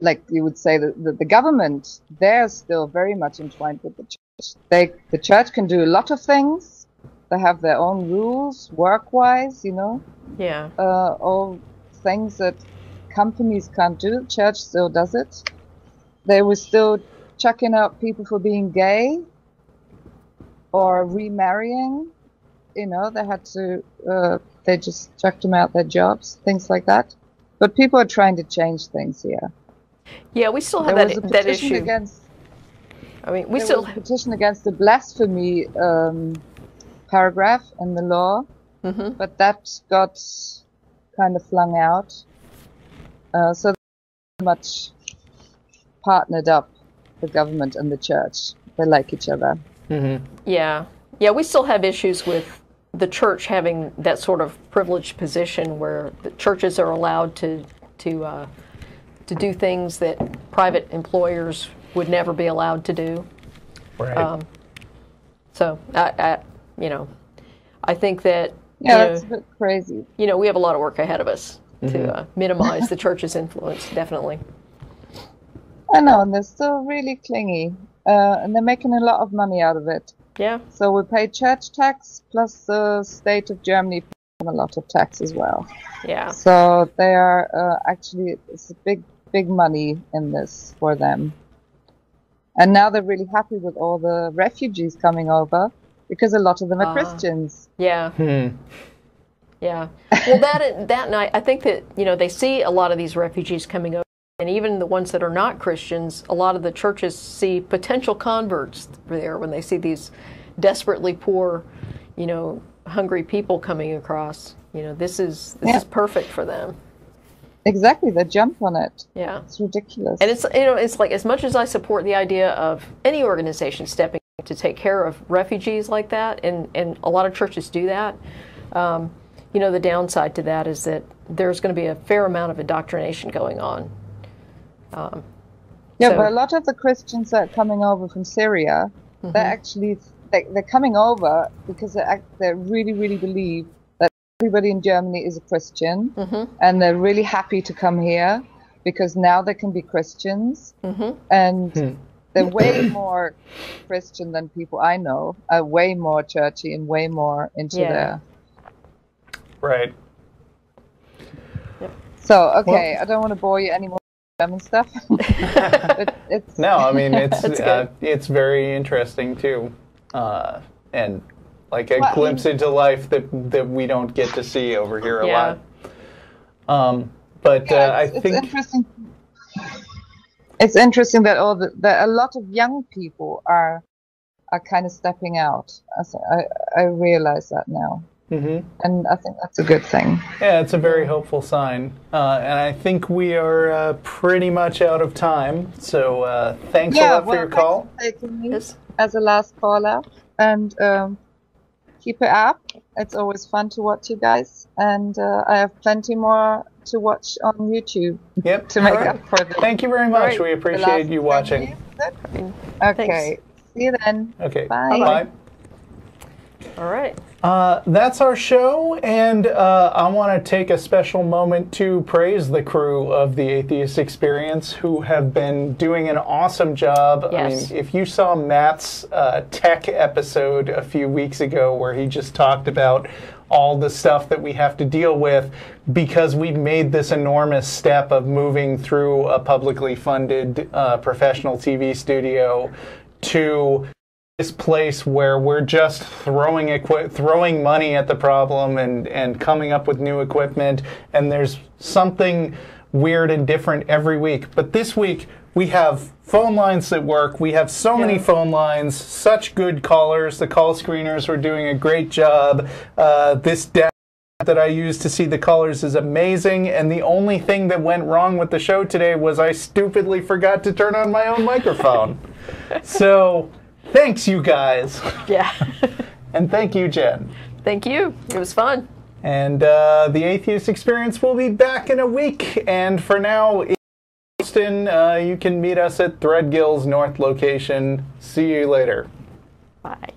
like you would say, the, the the government, they're still very much entwined with the church. They, the church can do a lot of things. They have their own rules, work-wise, you know. Yeah. Uh, all things that companies can't do. The church still does it. They were still checking out people for being gay or remarrying. You know, they had to. Uh, they just checked them out, their jobs, things like that. But people are trying to change things here. Yeah, we still have there that, was a that issue. Against I mean, we there still was a petition against the blasphemy um, paragraph in the law, mm-hmm. but that got kind of flung out. Uh, so much partnered up, the government and the church. They like each other. Mm-hmm. Yeah, yeah. We still have issues with the church having that sort of privileged position where the churches are allowed to to uh, to do things that private employers would never be allowed to do. Right. Um, so, I, I, you know, I think that... Yeah, you know, that's a bit crazy. You know, we have a lot of work ahead of us mm-hmm. to uh, minimize the church's influence, definitely. I know, and they're still really clingy. Uh, and they're making a lot of money out of it. Yeah. So we pay church tax, plus the state of Germany pays a lot of tax as well. Yeah. So they are uh, actually, it's a big, big money in this for them. And now they're really happy with all the refugees coming over because a lot of them are uh, Christians. Yeah. Hmm. Yeah. Well, that that night, I think that, you know, they see a lot of these refugees coming over, and even the ones that are not Christians, a lot of the churches see potential converts there when they see these desperately poor, you know, hungry people coming across. You know, this is this yeah. is perfect for them. Exactly, they jump on it. Yeah, it's ridiculous. And it's, you know, it's like, as much as I support the idea of any organization stepping up to take care of refugees like that, and and a lot of churches do that. Um, you know, the downside to that is that there's going to be a fair amount of indoctrination going on. Um, yeah, so. But a lot of the Christians that are coming over from Syria, mm-hmm. they're actually they, they're coming over because they they really really believe. Everybody in Germany is a Christian, mm-hmm. and they're really happy to come here because now they can be Christians, mm-hmm. and mm. they're way more Christian than people I know, are way more churchy and way more into yeah. their... Right. Yep. So, okay, well, I don't want to bore you anymore with German stuff. it, it's, no, I mean, it's, uh, it's very interesting, too, uh, and... Like a well, glimpse I mean, into life that that we don't get to see over here a yeah. lot. Um, but yeah, uh, I it's think interesting. It's interesting that all the, that a lot of young people are are kind of stepping out. I I realize that now, mm-hmm. and I think that's a good thing. Yeah, it's a very hopeful sign. Uh, and I think we are uh, pretty much out of time. So uh, thanks yeah, a lot well, for your call. Yes. As a last caller, and. Um, Keep it up. It's always fun to watch you guys, and uh, I have plenty more to watch on YouTube. Yep. To make right. up for this. Thank you very much. Right. We appreciate you watching. You. Okay. Thanks. See you then. Okay. Bye. Bye. Bye. All right. Uh, that's our show, and uh, I want to take a special moment to praise the crew of the Atheist Experience, who have been doing an awesome job. Yes. I mean, if you saw Matt's uh, tech episode a few weeks ago where he just talked about all the stuff that we have to deal with because we've made this enormous step of moving through a publicly funded uh, professional T V studio to... this place where we're just throwing equi throwing money at the problem and, and coming up with new equipment, and there's something weird and different every week. But this week, we have phone lines that work. We have so many phone lines, such good callers. The call screeners were doing a great job. Uh, this data that I use to see the callers is amazing, and the only thing that went wrong with the show today was I stupidly forgot to turn on my own microphone. So... Thanks, you guys. Yeah. And thank you, Jen. Thank you. It was fun. And uh, the Atheist Experience will be back in a week. And for now, in Austin, uh, you can meet us at Threadgill's North location. See you later. Bye.